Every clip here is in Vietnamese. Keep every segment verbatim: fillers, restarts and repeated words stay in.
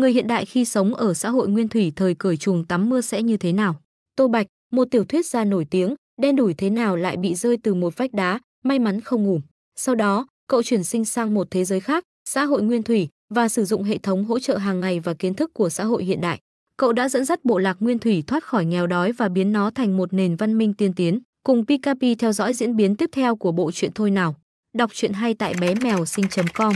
người hiện đại khi sống ở xã hội nguyên thủy thời cởi chuồng tắm mưa sẽ như thế nào. Tô Bạch, một tiểu thuyết gia nổi tiếng, đen đủi thế nào lại bị rơi từ một vách đá, may mắn không ngủm. Sau đó, cậu chuyển sinh sang một thế giới khác, xã hội nguyên thủy, và sử dụng hệ thống hỗ trợ hàng ngày và kiến thức của xã hội hiện đại. Cậu đã dẫn dắt bộ lạc nguyên thủy thoát khỏi nghèo đói và biến nó thành một nền văn minh tiên tiến. Cùng Pikapi theo dõi diễn biến tiếp theo của bộ truyện thôi nào. Đọc truyện hay tại bé mèo sinh chấm com.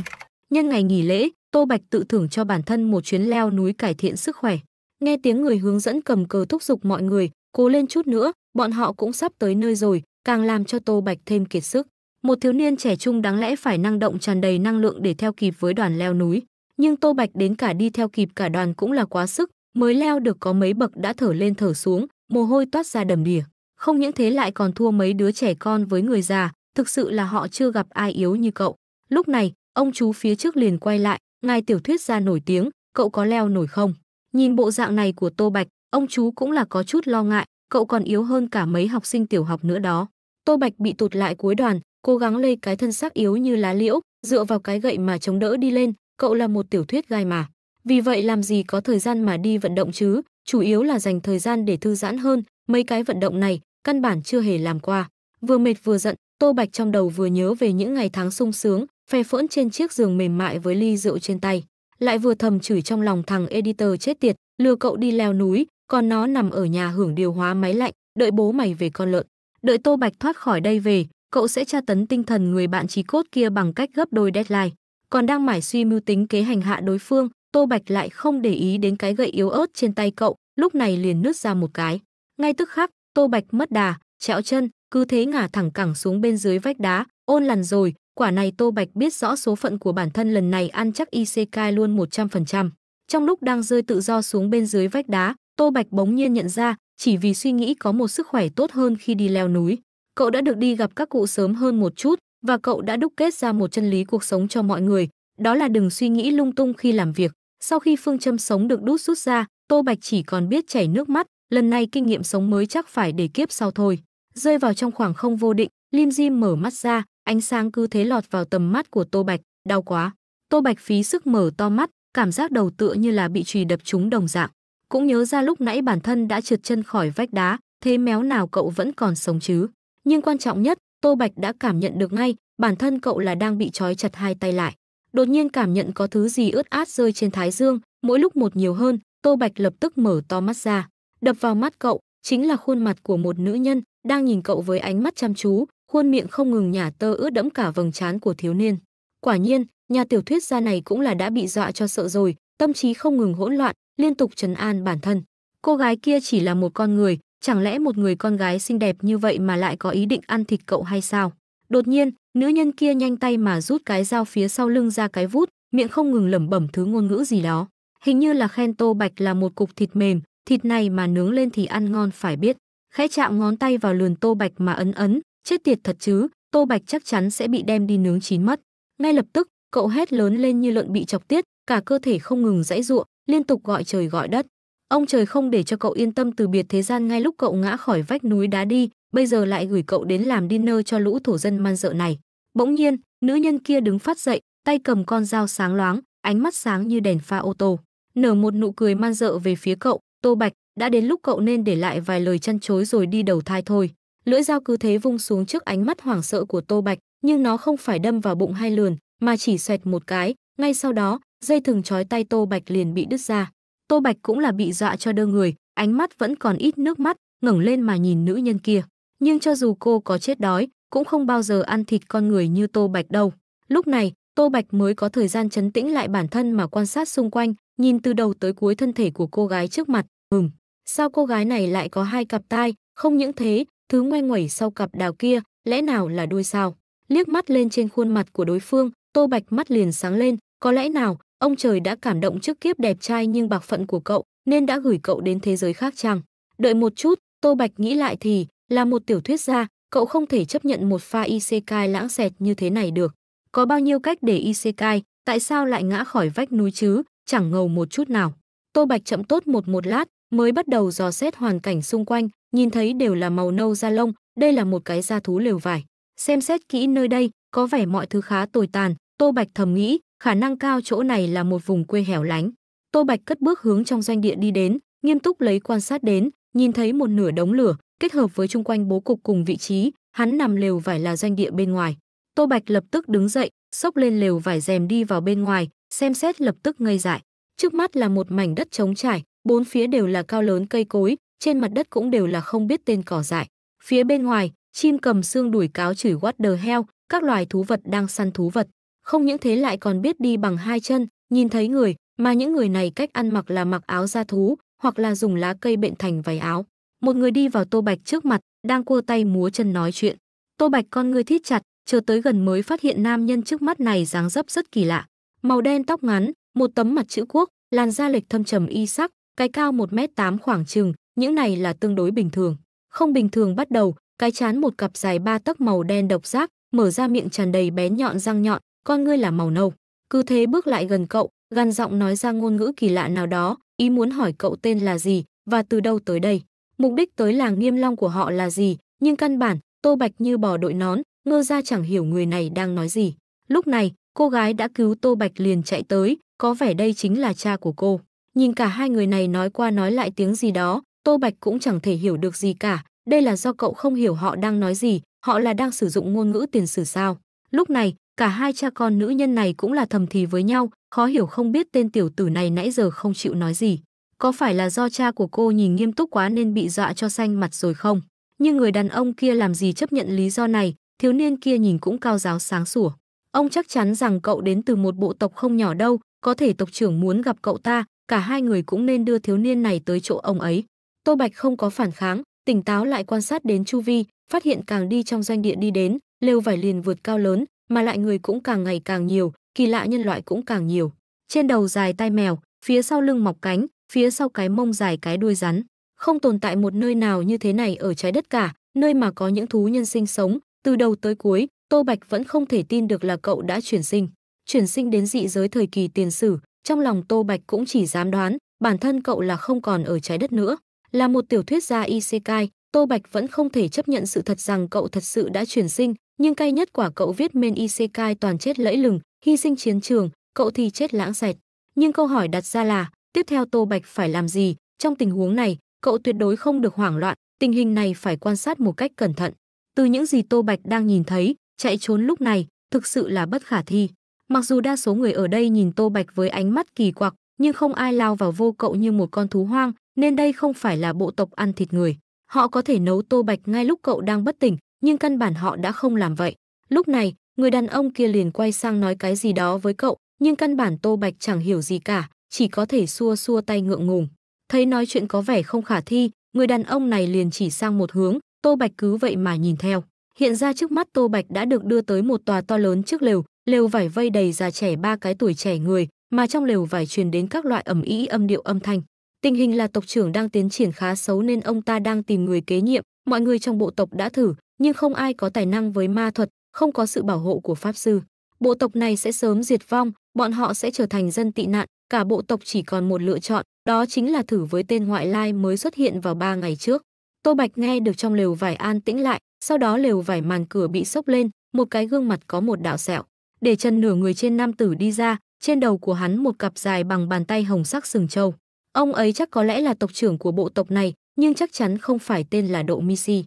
Nhân ngày nghỉ lễ, Tô Bạch tự thưởng cho bản thân một chuyến leo núi cải thiện sức khỏe. Nghe tiếng người hướng dẫn cầm cờ thúc giục mọi người, cố lên chút nữa, bọn họ cũng sắp tới nơi rồi, càng làm cho Tô Bạch thêm kiệt sức. Một thiếu niên trẻ trung đáng lẽ phải năng động tràn đầy năng lượng để theo kịp với đoàn leo núi, nhưng Tô Bạch đến cả đi theo kịp cả đoàn cũng là quá sức, mới leo được có mấy bậc đã thở lên thở xuống, mồ hôi toát ra đầm đìa. Không những thế lại còn thua mấy đứa trẻ con với người già, thực sự là họ chưa gặp ai yếu như cậu. Lúc này, ông chú phía trước liền quay lại, ngài tiểu thuyết gia nổi tiếng, cậu có leo nổi không? Nhìn bộ dạng này của Tô Bạch, ông chú cũng là có chút lo ngại, cậu còn yếu hơn cả mấy học sinh tiểu học nữa đó. Tô Bạch bị tụt lại cuối đoàn, cố gắng lê cái thân xác yếu như lá liễu, dựa vào cái gậy mà chống đỡ đi lên, cậu là một tiểu thuyết gai mà. Vì vậy làm gì có thời gian mà đi vận động chứ, chủ yếu là dành thời gian để thư giãn hơn, mấy cái vận động này căn bản chưa hề làm qua. Vừa mệt vừa giận, Tô Bạch trong đầu vừa nhớ về những ngày tháng sung sướng, phe phỡn trên chiếc giường mềm mại với ly rượu trên tay. Lại vừa thầm chửi trong lòng thằng editor chết tiệt, lừa cậu đi leo núi, còn nó nằm ở nhà hưởng điều hóa máy lạnh, đợi bố mày về con lợn. Đợi Tô Bạch thoát khỏi đây về, cậu sẽ tra tấn tinh thần người bạn chí cốt kia bằng cách gấp đôi deadline. Còn đang mải suy mưu tính kế hành hạ đối phương, Tô Bạch lại không để ý đến cái gậy yếu ớt trên tay cậu, lúc này liền nứt ra một cái. Ngay tức khắc, Tô Bạch mất đà, trẹo chân, cứ thế ngả thẳng cẳng xuống bên dưới vách đá, ôn lằn rồi. Quả này Tô Bạch biết rõ số phận của bản thân lần này ăn chắc Isekai luôn một trăm phần trăm. Trong lúc đang rơi tự do xuống bên dưới vách đá, Tô Bạch bỗng nhiên nhận ra, chỉ vì suy nghĩ có một sức khỏe tốt hơn khi đi leo núi. Cậu đã được đi gặp các cụ sớm hơn một chút, và cậu đã đúc kết ra một chân lý cuộc sống cho mọi người, đó là đừng suy nghĩ lung tung khi làm việc. Sau khi phương châm sống được đút rút ra, Tô Bạch chỉ còn biết chảy nước mắt, lần này kinh nghiệm sống mới chắc phải để kiếp sau thôi. Rơi vào trong khoảng không vô định, Lim Jim mở mắt ra, ánh sáng cứ thế lọt vào tầm mắt của Tô Bạch, đau quá. Tô Bạch phí sức mở to mắt, cảm giác đầu tựa như là bị chùy đập trúng đồng dạng. Cũng nhớ ra lúc nãy bản thân đã trượt chân khỏi vách đá, thế méo nào cậu vẫn còn sống chứ. Nhưng quan trọng nhất, Tô Bạch đã cảm nhận được ngay, bản thân cậu là đang bị trói chặt hai tay lại. Đột nhiên cảm nhận có thứ gì ướt át rơi trên thái dương, mỗi lúc một nhiều hơn, Tô Bạch lập tức mở to mắt ra. Đập vào mắt cậu, chính là khuôn mặt của một nữ nhân, đang nhìn cậu với ánh mắt chăm chú, khuôn miệng không ngừng nhả tơ ướt đẫm cả vầng trán của thiếu niên. Quả nhiên, nhà tiểu thuyết gia này cũng là đã bị dọa cho sợ rồi, tâm trí không ngừng hỗn loạn, liên tục trấn an bản thân. Cô gái kia chỉ là một con người, chẳng lẽ một người con gái xinh đẹp như vậy mà lại có ý định ăn thịt cậu hay sao? Đột nhiên, nữ nhân kia nhanh tay mà rút cái dao phía sau lưng ra cái vút, miệng không ngừng lẩm bẩm thứ ngôn ngữ gì đó. Hình như là khen Tô Bạch là một cục thịt mềm, thịt này mà nướng lên thì ăn ngon phải biết. Khẽ chạm ngón tay vào lườn Tô Bạch mà ấn ấn, chết tiệt thật chứ, Tô Bạch chắc chắn sẽ bị đem đi nướng chín mất. Ngay lập tức, cậu hét lớn lên như lợn bị chọc tiết, cả cơ thể không ngừng giãy giụa, liên tục gọi trời gọi đất. Ông trời không để cho cậu yên tâm từ biệt thế gian ngay lúc cậu ngã khỏi vách núi đá đi, bây giờ lại gửi cậu đến làm dinner cho lũ thổ dân man dợ này. Bỗng nhiên, nữ nhân kia đứng phát dậy, tay cầm con dao sáng loáng, ánh mắt sáng như đèn pha ô tô, nở một nụ cười man dợ về phía cậu. Tô Bạch, đã đến lúc cậu nên để lại vài lời chăn chối rồi đi đầu thai thôi. Lưỡi dao cứ thế vung xuống trước ánh mắt hoảng sợ của Tô Bạch, nhưng nó không phải đâm vào bụng hay lườn, mà chỉ xoẹt một cái. Ngay sau đó, dây thừng trói tay Tô Bạch liền bị đứt ra. Tô Bạch cũng là bị dọa cho đơ người, ánh mắt vẫn còn ít nước mắt, ngẩng lên mà nhìn nữ nhân kia. Nhưng cho dù cô có chết đói, cũng không bao giờ ăn thịt con người như Tô Bạch đâu. Lúc này, Tô Bạch mới có thời gian trấn tĩnh lại bản thân mà quan sát xung quanh, nhìn từ đầu tới cuối thân thể của cô gái trước mặt. Ừm, sao cô gái này lại có hai cặp tai, không những thế, thứ ngoe nguẩy sau cặp đào kia, lẽ nào là đuôi sao? Liếc mắt lên trên khuôn mặt của đối phương, Tô Bạch mắt liền sáng lên, có lẽ nào, ông trời đã cảm động trước kiếp đẹp trai nhưng bạc phận của cậu, nên đã gửi cậu đến thế giới khác chăng? Đợi một chút, Tô Bạch nghĩ lại thì, là một tiểu thuyết gia, cậu không thể chấp nhận một pha Isekai lãng xẹt như thế này được. Có bao nhiêu cách để Isekai, tại sao lại ngã khỏi vách núi chứ, chẳng ngầu một chút nào. Tô Bạch chậm tốt một một lát, mới bắt đầu dò xét hoàn cảnh xung quanh, nhìn thấy đều là màu nâu da lông, đây là một cái da thú lều vải. Xem xét kỹ nơi đây, có vẻ mọi thứ khá tồi tàn, Tô Bạch thầm nghĩ, khả năng cao chỗ này là một vùng quê hẻo lánh. Tô Bạch cất bước hướng trong doanh địa đi đến, nghiêm túc lấy quan sát đến, nhìn thấy một nửa đống lửa, kết hợp với chung quanh bố cục cùng vị trí, hắn nằm lều vải là doanh địa bên ngoài. Tô Bạch lập tức đứng dậy, xốc lên lều vải rèm đi vào bên ngoài, xem xét lập tức ngây dại. Trước mắt là một mảnh đất trống trải, bốn phía đều là cao lớn cây cối, trên mặt đất cũng đều là không biết tên cỏ dại. Phía bên ngoài, chim cầm xương đuổi cáo chửi what the hell, các loài thú vật đang săn thú vật. Không những thế lại còn biết đi bằng hai chân, nhìn thấy người, mà những người này cách ăn mặc là mặc áo da thú, hoặc là dùng lá cây bện thành váy áo. Một người đi vào Tô Bạch trước mặt, đang cua tay múa chân nói chuyện. Tô Bạch con người thít chặt, chờ tới gần mới phát hiện nam nhân trước mắt này dáng dấp rất kỳ lạ. Màu đen tóc ngắn, một tấm mặt chữ quốc, làn da lệch thâm trầm y sắc, cái cao một mét tám khoảng chừng, những này là tương đối bình thường. Không bình thường bắt đầu, cái trán một cặp dài ba tấc màu đen độc giác, mở ra miệng tràn đầy bén nhọn răng nhọn, con ngươi là màu nâu. Cứ thế bước lại gần cậu, gằn giọng nói ra ngôn ngữ kỳ lạ nào đó, ý muốn hỏi cậu tên là gì và từ đâu tới đây. Mục đích tới làng Nghiêm Long của họ là gì, nhưng căn bản, Tô Bạch như bò đội nón, ngơ ra chẳng hiểu người này đang nói gì. Lúc này, cô gái đã cứu Tô Bạch liền chạy tới, có vẻ đây chính là cha của cô. Nhìn cả hai người này nói qua nói lại tiếng gì đó, Tô Bạch cũng chẳng thể hiểu được gì cả, đây là do cậu không hiểu họ đang nói gì, họ là đang sử dụng ngôn ngữ tiền sử sao. Lúc này, cả hai cha con nữ nhân này cũng là thầm thì với nhau, khó hiểu không biết tên tiểu tử này nãy giờ không chịu nói gì. Có phải là do cha của cô nhìn nghiêm túc quá nên bị dọa cho xanh mặt rồi không? Nhưng người đàn ông kia làm gì chấp nhận lý do này, thiếu niên kia nhìn cũng cao giáo sáng sủa. Ông chắc chắn rằng cậu đến từ một bộ tộc không nhỏ đâu, có thể tộc trưởng muốn gặp cậu ta, cả hai người cũng nên đưa thiếu niên này tới chỗ ông ấy. Tô Bạch không có phản kháng, tỉnh táo lại quan sát đến chu vi, phát hiện càng đi trong doanh địa đi đến, lều vải liền vượt cao lớn, mà lại người cũng càng ngày càng nhiều, kỳ lạ nhân loại cũng càng nhiều. Trên đầu dài tai mèo, phía sau lưng mọc cánh, phía sau cái mông dài cái đuôi rắn. Không tồn tại một nơi nào như thế này ở trái đất cả, nơi mà có những thú nhân sinh sống. Từ đầu tới cuối, Tô Bạch vẫn không thể tin được là cậu đã chuyển sinh. Chuyển sinh đến dị giới thời kỳ tiền sử, trong lòng Tô Bạch cũng chỉ dám đoán, bản thân cậu là không còn ở trái đất nữa. Là một tiểu thuyết gia Isekai, Tô Bạch vẫn không thể chấp nhận sự thật rằng cậu thật sự đã chuyển sinh, nhưng cay nhất quả cậu viết men Isekai toàn chết lẫy lừng, hy sinh chiến trường, cậu thì chết lãng xẹt. Nhưng câu hỏi đặt ra là, tiếp theo Tô Bạch phải làm gì? Trong tình huống này, cậu tuyệt đối không được hoảng loạn, tình hình này phải quan sát một cách cẩn thận. Từ những gì Tô Bạch đang nhìn thấy, chạy trốn lúc này thực sự là bất khả thi. Mặc dù đa số người ở đây nhìn Tô Bạch với ánh mắt kỳ quặc, nhưng không ai lao vào vô cậu như một con thú hoang, nên đây không phải là bộ tộc ăn thịt người. Họ có thể nấu Tô Bạch ngay lúc cậu đang bất tỉnh, nhưng căn bản họ đã không làm vậy. Lúc này, người đàn ông kia liền quay sang nói cái gì đó với cậu, nhưng căn bản Tô Bạch chẳng hiểu gì cả, chỉ có thể xua xua tay ngượng ngùng. Thấy nói chuyện có vẻ không khả thi, người đàn ông này liền chỉ sang một hướng, Tô Bạch cứ vậy mà nhìn theo. Hiện ra trước mắt Tô Bạch đã được đưa tới một tòa to lớn trước lều, lều vải vây đầy già trẻ ba cái tuổi trẻ người, mà trong lều vải truyền đến các loại ầm ĩ âm điệu âm thanh. Tình hình là tộc trưởng đang tiến triển khá xấu nên ông ta đang tìm người kế nhiệm, mọi người trong bộ tộc đã thử, nhưng không ai có tài năng với ma thuật, không có sự bảo hộ của pháp sư. Bộ tộc này sẽ sớm diệt vong, bọn họ sẽ trở thành dân tị nạn, cả bộ tộc chỉ còn một lựa chọn, đó chính là thử với tên ngoại lai mới xuất hiện vào ba ngày trước. Tô Bạch nghe được trong lều vải an tĩnh lại, sau đó lều vải màn cửa bị xốc lên, một cái gương mặt có một đạo sẹo. Để chân nửa người trên nam tử đi ra, trên đầu của hắn một cặp dài bằng bàn tay hồng sắc sừng trâu. Ông ấy chắc có lẽ là tộc trưởng của bộ tộc này, nhưng chắc chắn không phải tên là Độ Misi.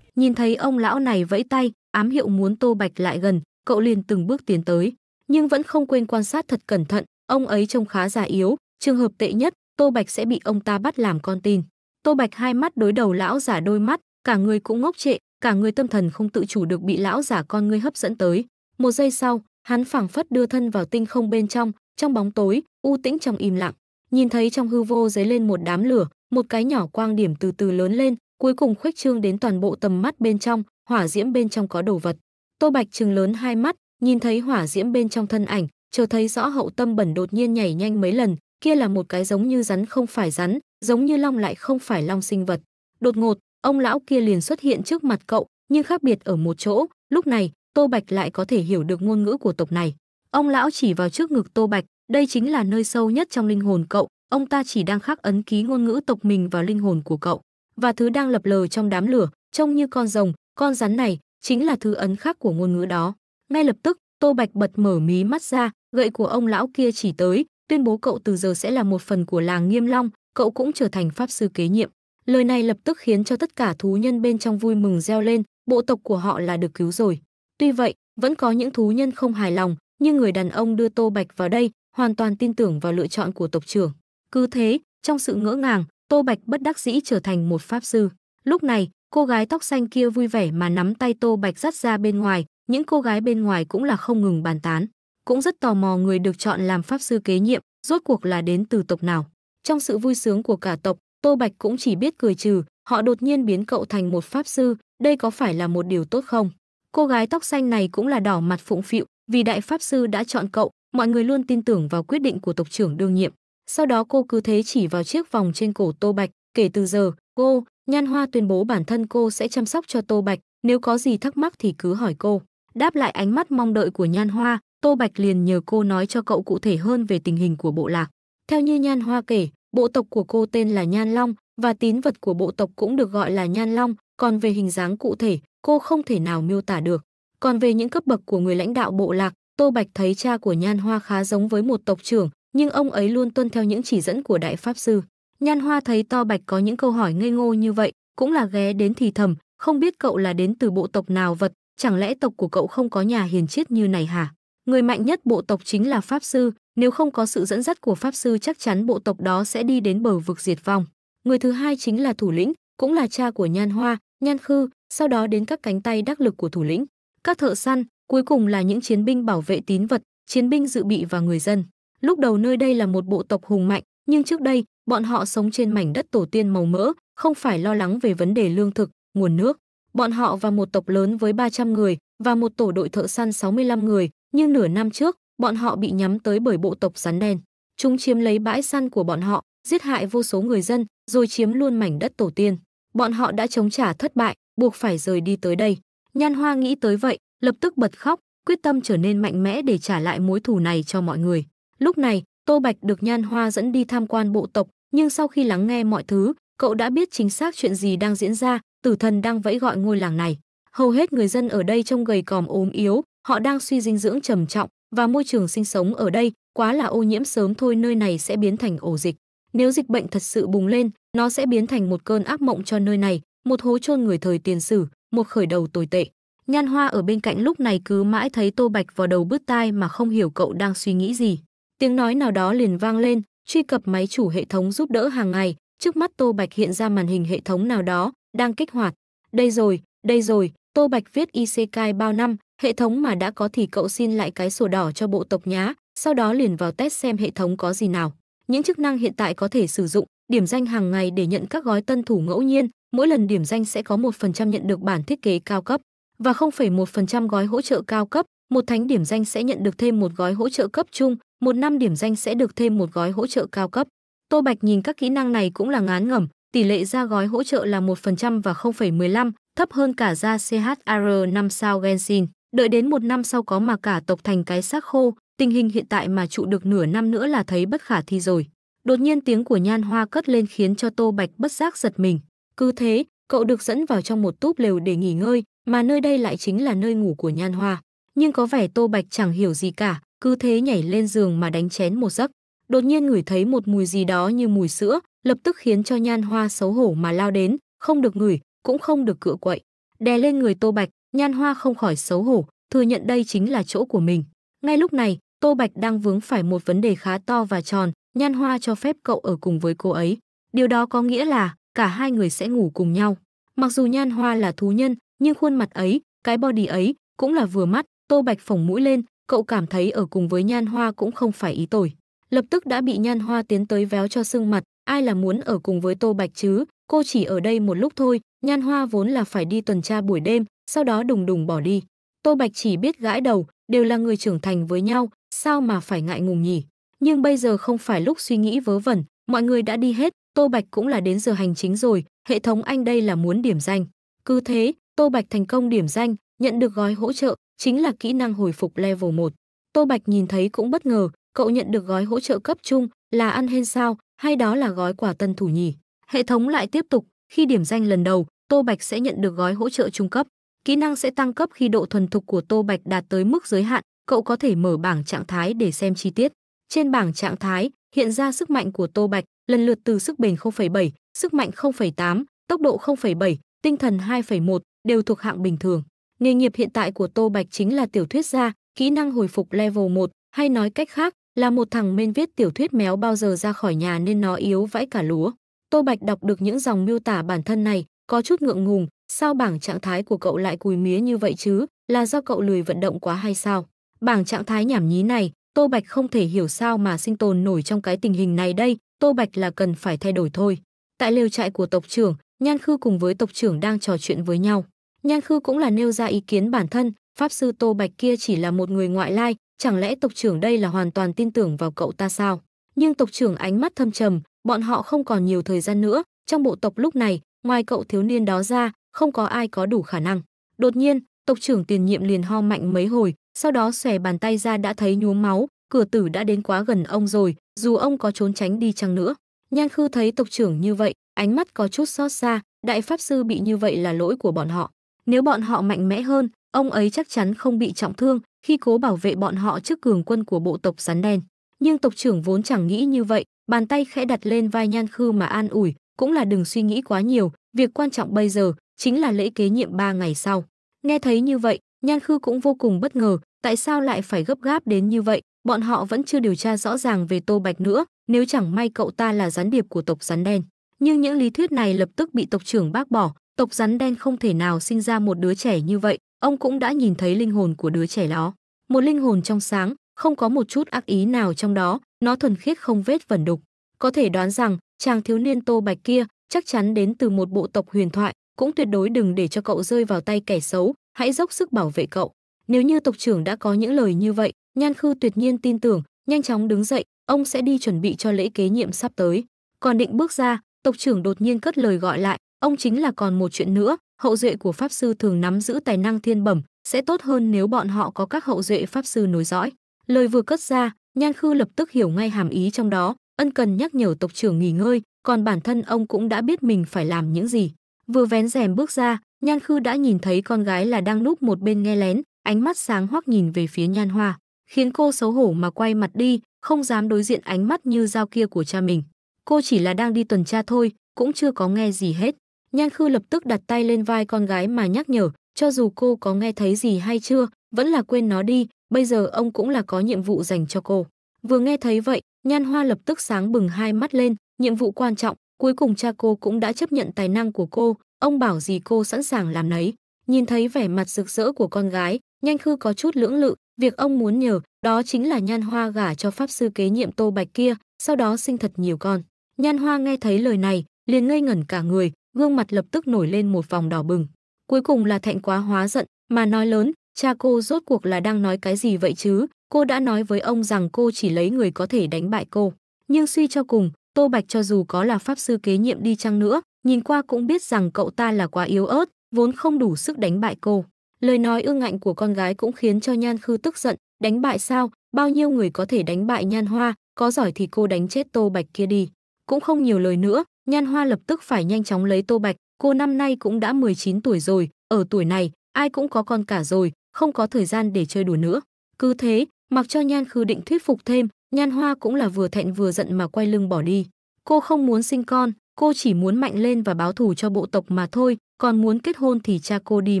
Nhìn thấy ông lão này vẫy tay, ám hiệu muốn Tô Bạch lại gần, cậu liền từng bước tiến tới, nhưng vẫn không quên quan sát thật cẩn thận, ông ấy trông khá già yếu, trường hợp tệ nhất, Tô Bạch sẽ bị ông ta bắt làm con tin. Tô Bạch hai mắt đối đầu lão giả đôi mắt, cả người cũng ngốc trệ, cả người tâm thần không tự chủ được bị lão giả con ngươi hấp dẫn tới. Một giây sau, hắn phảng phất đưa thân vào tinh không bên trong, trong bóng tối, u tĩnh trong im lặng. Nhìn thấy trong hư vô dấy lên một đám lửa, một cái nhỏ quang điểm từ từ lớn lên, cuối cùng khuếch trương đến toàn bộ tầm mắt bên trong, hỏa diễm bên trong có đồ vật. Tô Bạch trừng lớn hai mắt, nhìn thấy hỏa diễm bên trong thân ảnh, chợt thấy rõ hậu tâm bẩn đột nhiên nhảy nhanh mấy lần. Kia là một cái giống như rắn không phải rắn, giống như long lại không phải long sinh vật. Đột ngột, ông lão kia liền xuất hiện trước mặt cậu, nhưng khác biệt ở một chỗ, lúc này, Tô Bạch lại có thể hiểu được ngôn ngữ của tộc này. Ông lão chỉ vào trước ngực Tô Bạch, đây chính là nơi sâu nhất trong linh hồn cậu, ông ta chỉ đang khắc ấn ký ngôn ngữ tộc mình vào linh hồn của cậu. Và thứ đang lập lờ trong đám lửa, trông như con rồng, con rắn này, chính là thứ ấn khắc của ngôn ngữ đó. Ngay lập tức, Tô Bạch bật mở mí mắt ra, gậy của ông lão kia chỉ tới, tuyên bố cậu từ giờ sẽ là một phần của làng Nghiêm Long, cậu cũng trở thành pháp sư kế nhiệm. Lời này lập tức khiến cho tất cả thú nhân bên trong vui mừng reo lên, bộ tộc của họ là được cứu rồi. Tuy vậy, vẫn có những thú nhân không hài lòng, nhưng người đàn ông đưa Tô Bạch vào đây hoàn toàn tin tưởng vào lựa chọn của tộc trưởng. Cứ thế, trong sự ngỡ ngàng, Tô Bạch bất đắc dĩ trở thành một pháp sư. Lúc này, cô gái tóc xanh kia vui vẻ mà nắm tay Tô Bạch dắt ra bên ngoài, những cô gái bên ngoài cũng là không ngừng bàn tán, cũng rất tò mò người được chọn làm pháp sư kế nhiệm, rốt cuộc là đến từ tộc nào. Trong sự vui sướng của cả tộc, Tô Bạch cũng chỉ biết cười trừ, họ đột nhiên biến cậu thành một pháp sư, đây có phải là một điều tốt không? Cô gái tóc xanh này cũng là đỏ mặt phụng phịu, vì đại pháp sư đã chọn cậu, mọi người luôn tin tưởng vào quyết định của tộc trưởng đương nhiệm. Sau đó cô cứ thế chỉ vào chiếc vòng trên cổ Tô Bạch, kể từ giờ, cô, Nhan Hoa tuyên bố bản thân cô sẽ chăm sóc cho Tô Bạch, nếu có gì thắc mắc thì cứ hỏi cô. Đáp lại ánh mắt mong đợi của Nhan Hoa, Tô Bạch liền nhờ cô nói cho cậu cụ thể hơn về tình hình của bộ lạc. Theo như Nhan Hoa kể, bộ tộc của cô tên là Nhan Long và tín vật của bộ tộc cũng được gọi là Nhan Long, còn về hình dáng cụ thể, cô không thể nào miêu tả được. Còn về những cấp bậc của người lãnh đạo bộ lạc, Tô Bạch thấy cha của Nhan Hoa khá giống với một tộc trưởng, nhưng ông ấy luôn tuân theo những chỉ dẫn của đại pháp sư. Nhan Hoa thấy Tô Bạch có những câu hỏi ngây ngô như vậy, cũng là ghé đến thì thầm, không biết cậu là đến từ bộ tộc nào vật, chẳng lẽ tộc của cậu không có nhà hiền triết như này hả? Người mạnh nhất bộ tộc chính là pháp sư, nếu không có sự dẫn dắt của pháp sư chắc chắn bộ tộc đó sẽ đi đến bờ vực diệt vong. Người thứ hai chính là thủ lĩnh, cũng là cha của Nhan Hoa, Nhan Khư, sau đó đến các cánh tay đắc lực của thủ lĩnh, các thợ săn, cuối cùng là những chiến binh bảo vệ tín vật, chiến binh dự bị và người dân. Lúc đầu nơi đây là một bộ tộc hùng mạnh, nhưng trước đây, bọn họ sống trên mảnh đất tổ tiên màu mỡ, không phải lo lắng về vấn đề lương thực, nguồn nước. Bọn họ và một tộc lớn với ba trăm người và một tổ đội thợ săn sáu mươi lăm người, nhưng nửa năm trước, bọn họ bị nhắm tới bởi bộ tộc rắn đen. Chúng chiếm lấy bãi săn của bọn họ, giết hại vô số người dân, rồi chiếm luôn mảnh đất tổ tiên. Bọn họ đã chống trả thất bại, buộc phải rời đi tới đây. Nhan Hoa nghĩ tới vậy, lập tức bật khóc, quyết tâm trở nên mạnh mẽ để trả lại mối thù này cho mọi người. Lúc này, Tô Bạch được Nhan Hoa dẫn đi tham quan bộ tộc, nhưng sau khi lắng nghe mọi thứ, cậu đã biết chính xác chuyện gì đang diễn ra, tử thần đang vẫy gọi ngôi làng này. Hầu hết người dân ở đây trông gầy còm ốm yếu, họ đang suy dinh dưỡng trầm trọng và môi trường sinh sống ở đây quá là ô nhiễm, sớm thôi nơi này sẽ biến thành ổ dịch. Nếu dịch bệnh thật sự bùng lên, nó sẽ biến thành một cơn ác mộng cho nơi này, một hố chôn người thời tiền sử, một khởi đầu tồi tệ. Nhan Hoa ở bên cạnh lúc này cứ mãi thấy Tô Bạch vào đầu bứt tai mà không hiểu cậu đang suy nghĩ gì. Tiếng nói nào đó liền vang lên, truy cập máy chủ hệ thống giúp đỡ hàng ngày, trước mắt Tô Bạch hiện ra màn hình hệ thống nào đó, đang kích hoạt. Đây rồi, đây rồi, Tô Bạch viết isekai bao năm, hệ thống mà đã có thì cậu xin lại cái sổ đỏ cho bộ tộc nhá, sau đó liền vào test xem hệ thống có gì nào. Những chức năng hiện tại có thể sử dụng, điểm danh hàng ngày để nhận các gói tân thủ ngẫu nhiên, mỗi lần điểm danh sẽ có một phần trăm nhận được bản thiết kế cao cấp và không phẩy một phần trăm gói hỗ trợ cao cấp, một thánh điểm danh sẽ nhận được thêm một gói hỗ trợ cấp trung, một năm điểm danh sẽ được thêm một gói hỗ trợ cao cấp. Tô Bạch nhìn các kỹ năng này cũng là ngán ngẩm, tỷ lệ ra gói hỗ trợ là một phần trăm và không phẩy mười lăm, thấp hơn cả ra xê hát a rờ năm sao Genshin. Đợi đến một năm sau có mà cả tộc thành cái xác khô, tình hình hiện tại mà trụ được nửa năm nữa là thấy bất khả thi rồi. Đột nhiên tiếng của Nhan Hoa cất lên khiến cho Tô Bạch bất giác giật mình. Cứ thế, cậu được dẫn vào trong một túp lều để nghỉ ngơi, mà nơi đây lại chính là nơi ngủ của Nhan Hoa. Nhưng có vẻ Tô Bạch chẳng hiểu gì cả, cứ thế nhảy lên giường mà đánh chén một giấc. Đột nhiên ngửi thấy một mùi gì đó như mùi sữa, lập tức khiến cho Nhan Hoa xấu hổ mà lao đến, không được ngửi, cũng không được cựa quậy. Đè lên người Tô Bạch, Nhan Hoa không khỏi xấu hổ, thừa nhận đây chính là chỗ của mình. Ngay lúc này, Tô Bạch đang vướng phải một vấn đề khá to và tròn, Nhan Hoa cho phép cậu ở cùng với cô ấy. Điều đó có nghĩa là cả hai người sẽ ngủ cùng nhau. Mặc dù Nhan Hoa là thú nhân, nhưng khuôn mặt ấy, cái body ấy cũng là vừa mắt. Tô Bạch phồng mũi lên, cậu cảm thấy ở cùng với Nhan Hoa cũng không phải ý tồi. Lập tức đã bị Nhan Hoa tiến tới véo cho sưng mặt, ai là muốn ở cùng với Tô Bạch chứ, cô chỉ ở đây một lúc thôi, Nhan Hoa vốn là phải đi tuần tra buổi đêm, sau đó đùng đùng bỏ đi. Tô Bạch chỉ biết gãi đầu, đều là người trưởng thành với nhau, sao mà phải ngại ngùng nhỉ. Nhưng bây giờ không phải lúc suy nghĩ vớ vẩn, mọi người đã đi hết, Tô Bạch cũng là đến giờ hành chính rồi, hệ thống anh đây là muốn điểm danh. Cứ thế, Tô Bạch thành công điểm danh, nhận được gói hỗ trợ, chính là kỹ năng hồi phục level một. Tô Bạch nhìn thấy cũng bất ngờ, cậu nhận được gói hỗ trợ cấp trung là ăn hên sao, hay đó là gói quà tân thủ nhỉ? Hệ thống lại tiếp tục, khi điểm danh lần đầu, Tô Bạch sẽ nhận được gói hỗ trợ trung cấp. Kỹ năng sẽ tăng cấp khi độ thuần thục của Tô Bạch đạt tới mức giới hạn, cậu có thể mở bảng trạng thái để xem chi tiết. Trên bảng trạng thái hiện ra sức mạnh của Tô Bạch, lần lượt từ sức bền không phẩy bảy, sức mạnh không phẩy tám, tốc độ không phẩy bảy, tinh thần hai phẩy một, đều thuộc hạng bình thường. Nghề nghiệp hiện tại của Tô Bạch chính là tiểu thuyết gia, kỹ năng hồi phục level một, hay nói cách khác, là một thằng mên viết tiểu thuyết méo bao giờ ra khỏi nhà nên nó yếu vãi cả lúa. Tô Bạch đọc được những dòng miêu tả bản thân này, có chút ngượng ngùng, sao bảng trạng thái của cậu lại cùi mía như vậy chứ, là do cậu lười vận động quá hay sao? Bảng trạng thái nhảm nhí này, Tô Bạch không thể hiểu sao mà sinh tồn nổi trong cái tình hình này đây, Tô Bạch là cần phải thay đổi thôi. Tại lều trại của tộc trưởng, Nhan Khư cùng với tộc trưởng đang trò chuyện với nhau. Nhan Khư cũng là nêu ra ý kiến bản thân, pháp sư Tô Bạch kia chỉ là một người ngoại lai, chẳng lẽ tộc trưởng đây là hoàn toàn tin tưởng vào cậu ta sao? Nhưng tộc trưởng ánh mắt thâm trầm, bọn họ không còn nhiều thời gian nữa, trong bộ tộc lúc này, ngoài cậu thiếu niên đó ra, không có ai có đủ khả năng. Đột nhiên, tộc trưởng tiền nhiệm liền ho mạnh mấy hồi, sau đó xòe bàn tay ra đã thấy nhuốm máu, cửa tử đã đến quá gần ông rồi, dù ông có trốn tránh đi chăng nữa. Nhan Khư thấy tộc trưởng như vậy, ánh mắt có chút xót xa, đại pháp sư bị như vậy là lỗi của bọn họ. Nếu bọn họ mạnh mẽ hơn, ông ấy chắc chắn không bị trọng thương khi cố bảo vệ bọn họ trước cường quân của bộ tộc rắn đen. Nhưng tộc trưởng vốn chẳng nghĩ như vậy, bàn tay khẽ đặt lên vai Nhan Khư mà an ủi, cũng là đừng suy nghĩ quá nhiều, việc quan trọng bây giờ chính là lễ kế nhiệm ba ngày sau. Nghe thấy như vậy, Nhan Khư cũng vô cùng bất ngờ, tại sao lại phải gấp gáp đến như vậy, bọn họ vẫn chưa điều tra rõ ràng về Tô Bạch nữa, nếu chẳng may cậu ta là gián điệp của tộc rắn đen. Nhưng những lý thuyết này lập tức bị tộc trưởng bác bỏ, tộc rắn đen không thể nào sinh ra một đứa trẻ như vậy, ông cũng đã nhìn thấy linh hồn của đứa trẻ đó. Một linh hồn trong sáng, không có một chút ác ý nào trong đó, nó thuần khiết không vết vẩn đục. Có thể đoán rằng, chàng thiếu niên Tô Bạch kia chắc chắn đến từ một bộ tộc huyền thoại, cũng tuyệt đối đừng để cho cậu rơi vào tay kẻ xấu, hãy dốc sức bảo vệ cậu. Nếu như tộc trưởng đã có những lời như vậy, Nhan Khư tuyệt nhiên tin tưởng, nhanh chóng đứng dậy, ông sẽ đi chuẩn bị cho lễ kế nhiệm sắp tới. Còn định bước ra, tộc trưởng đột nhiên cất lời gọi lại, ông chính là còn một chuyện nữa, hậu duệ của pháp sư thường nắm giữ tài năng thiên bẩm, sẽ tốt hơn nếu bọn họ có các hậu duệ pháp sư nối dõi. Lời vừa cất ra, Nhan Khư lập tức hiểu ngay hàm ý trong đó, ân cần nhắc nhở tộc trưởng nghỉ ngơi, còn bản thân ông cũng đã biết mình phải làm những gì. Vừa vén rèm bước ra, Nhan Khư đã nhìn thấy con gái là đang núp một bên nghe lén, ánh mắt sáng hoắc nhìn về phía Nhan Hoa, khiến cô xấu hổ mà quay mặt đi, không dám đối diện ánh mắt như dao kia của cha mình. Cô chỉ là đang đi tuần tra thôi, cũng chưa có nghe gì hết. Nhan Khư lập tức đặt tay lên vai con gái mà nhắc nhở, cho dù cô có nghe thấy gì hay chưa, vẫn là quên nó đi, bây giờ ông cũng là có nhiệm vụ dành cho cô. Vừa nghe thấy vậy, Nhan Hoa lập tức sáng bừng hai mắt lên, nhiệm vụ quan trọng, cuối cùng cha cô cũng đã chấp nhận tài năng của cô, ông bảo gì cô sẵn sàng làm nấy. Nhìn thấy vẻ mặt rực rỡ của con gái, Nhan Khư có chút lưỡng lự, việc ông muốn nhờ đó chính là Nhan Hoa gả cho pháp sư kế nhiệm Tô Bạch kia, sau đó sinh thật nhiều con. Nhan Hoa nghe thấy lời này, liền ngây ngẩn cả người, gương mặt lập tức nổi lên một vòng đỏ bừng. Cuối cùng là thẹn quá hóa giận, mà nói lớn, cha cô rốt cuộc là đang nói cái gì vậy chứ, cô đã nói với ông rằng cô chỉ lấy người có thể đánh bại cô. Nhưng suy cho cùng, Tô Bạch cho dù có là pháp sư kế nhiệm đi chăng nữa, nhìn qua cũng biết rằng cậu ta là quá yếu ớt, vốn không đủ sức đánh bại cô. Lời nói ương ngạnh của con gái cũng khiến cho Nhan Khư tức giận, đánh bại sao, bao nhiêu người có thể đánh bại Nhan Hoa, có giỏi thì cô đánh chết Tô Bạch kia đi. Cũng không nhiều lời nữa, Nhan Hoa lập tức phải nhanh chóng lấy Tô Bạch, cô năm nay cũng đã mười chín tuổi rồi, ở tuổi này, ai cũng có con cả rồi, không có thời gian để chơi đùa nữa. Cứ thế, mặc cho Nhan Khư định thuyết phục thêm, Nhan Hoa cũng là vừa thẹn vừa giận mà quay lưng bỏ đi. Cô không muốn sinh con, cô chỉ muốn mạnh lên và báo thù cho bộ tộc mà thôi, còn muốn kết hôn thì cha cô đi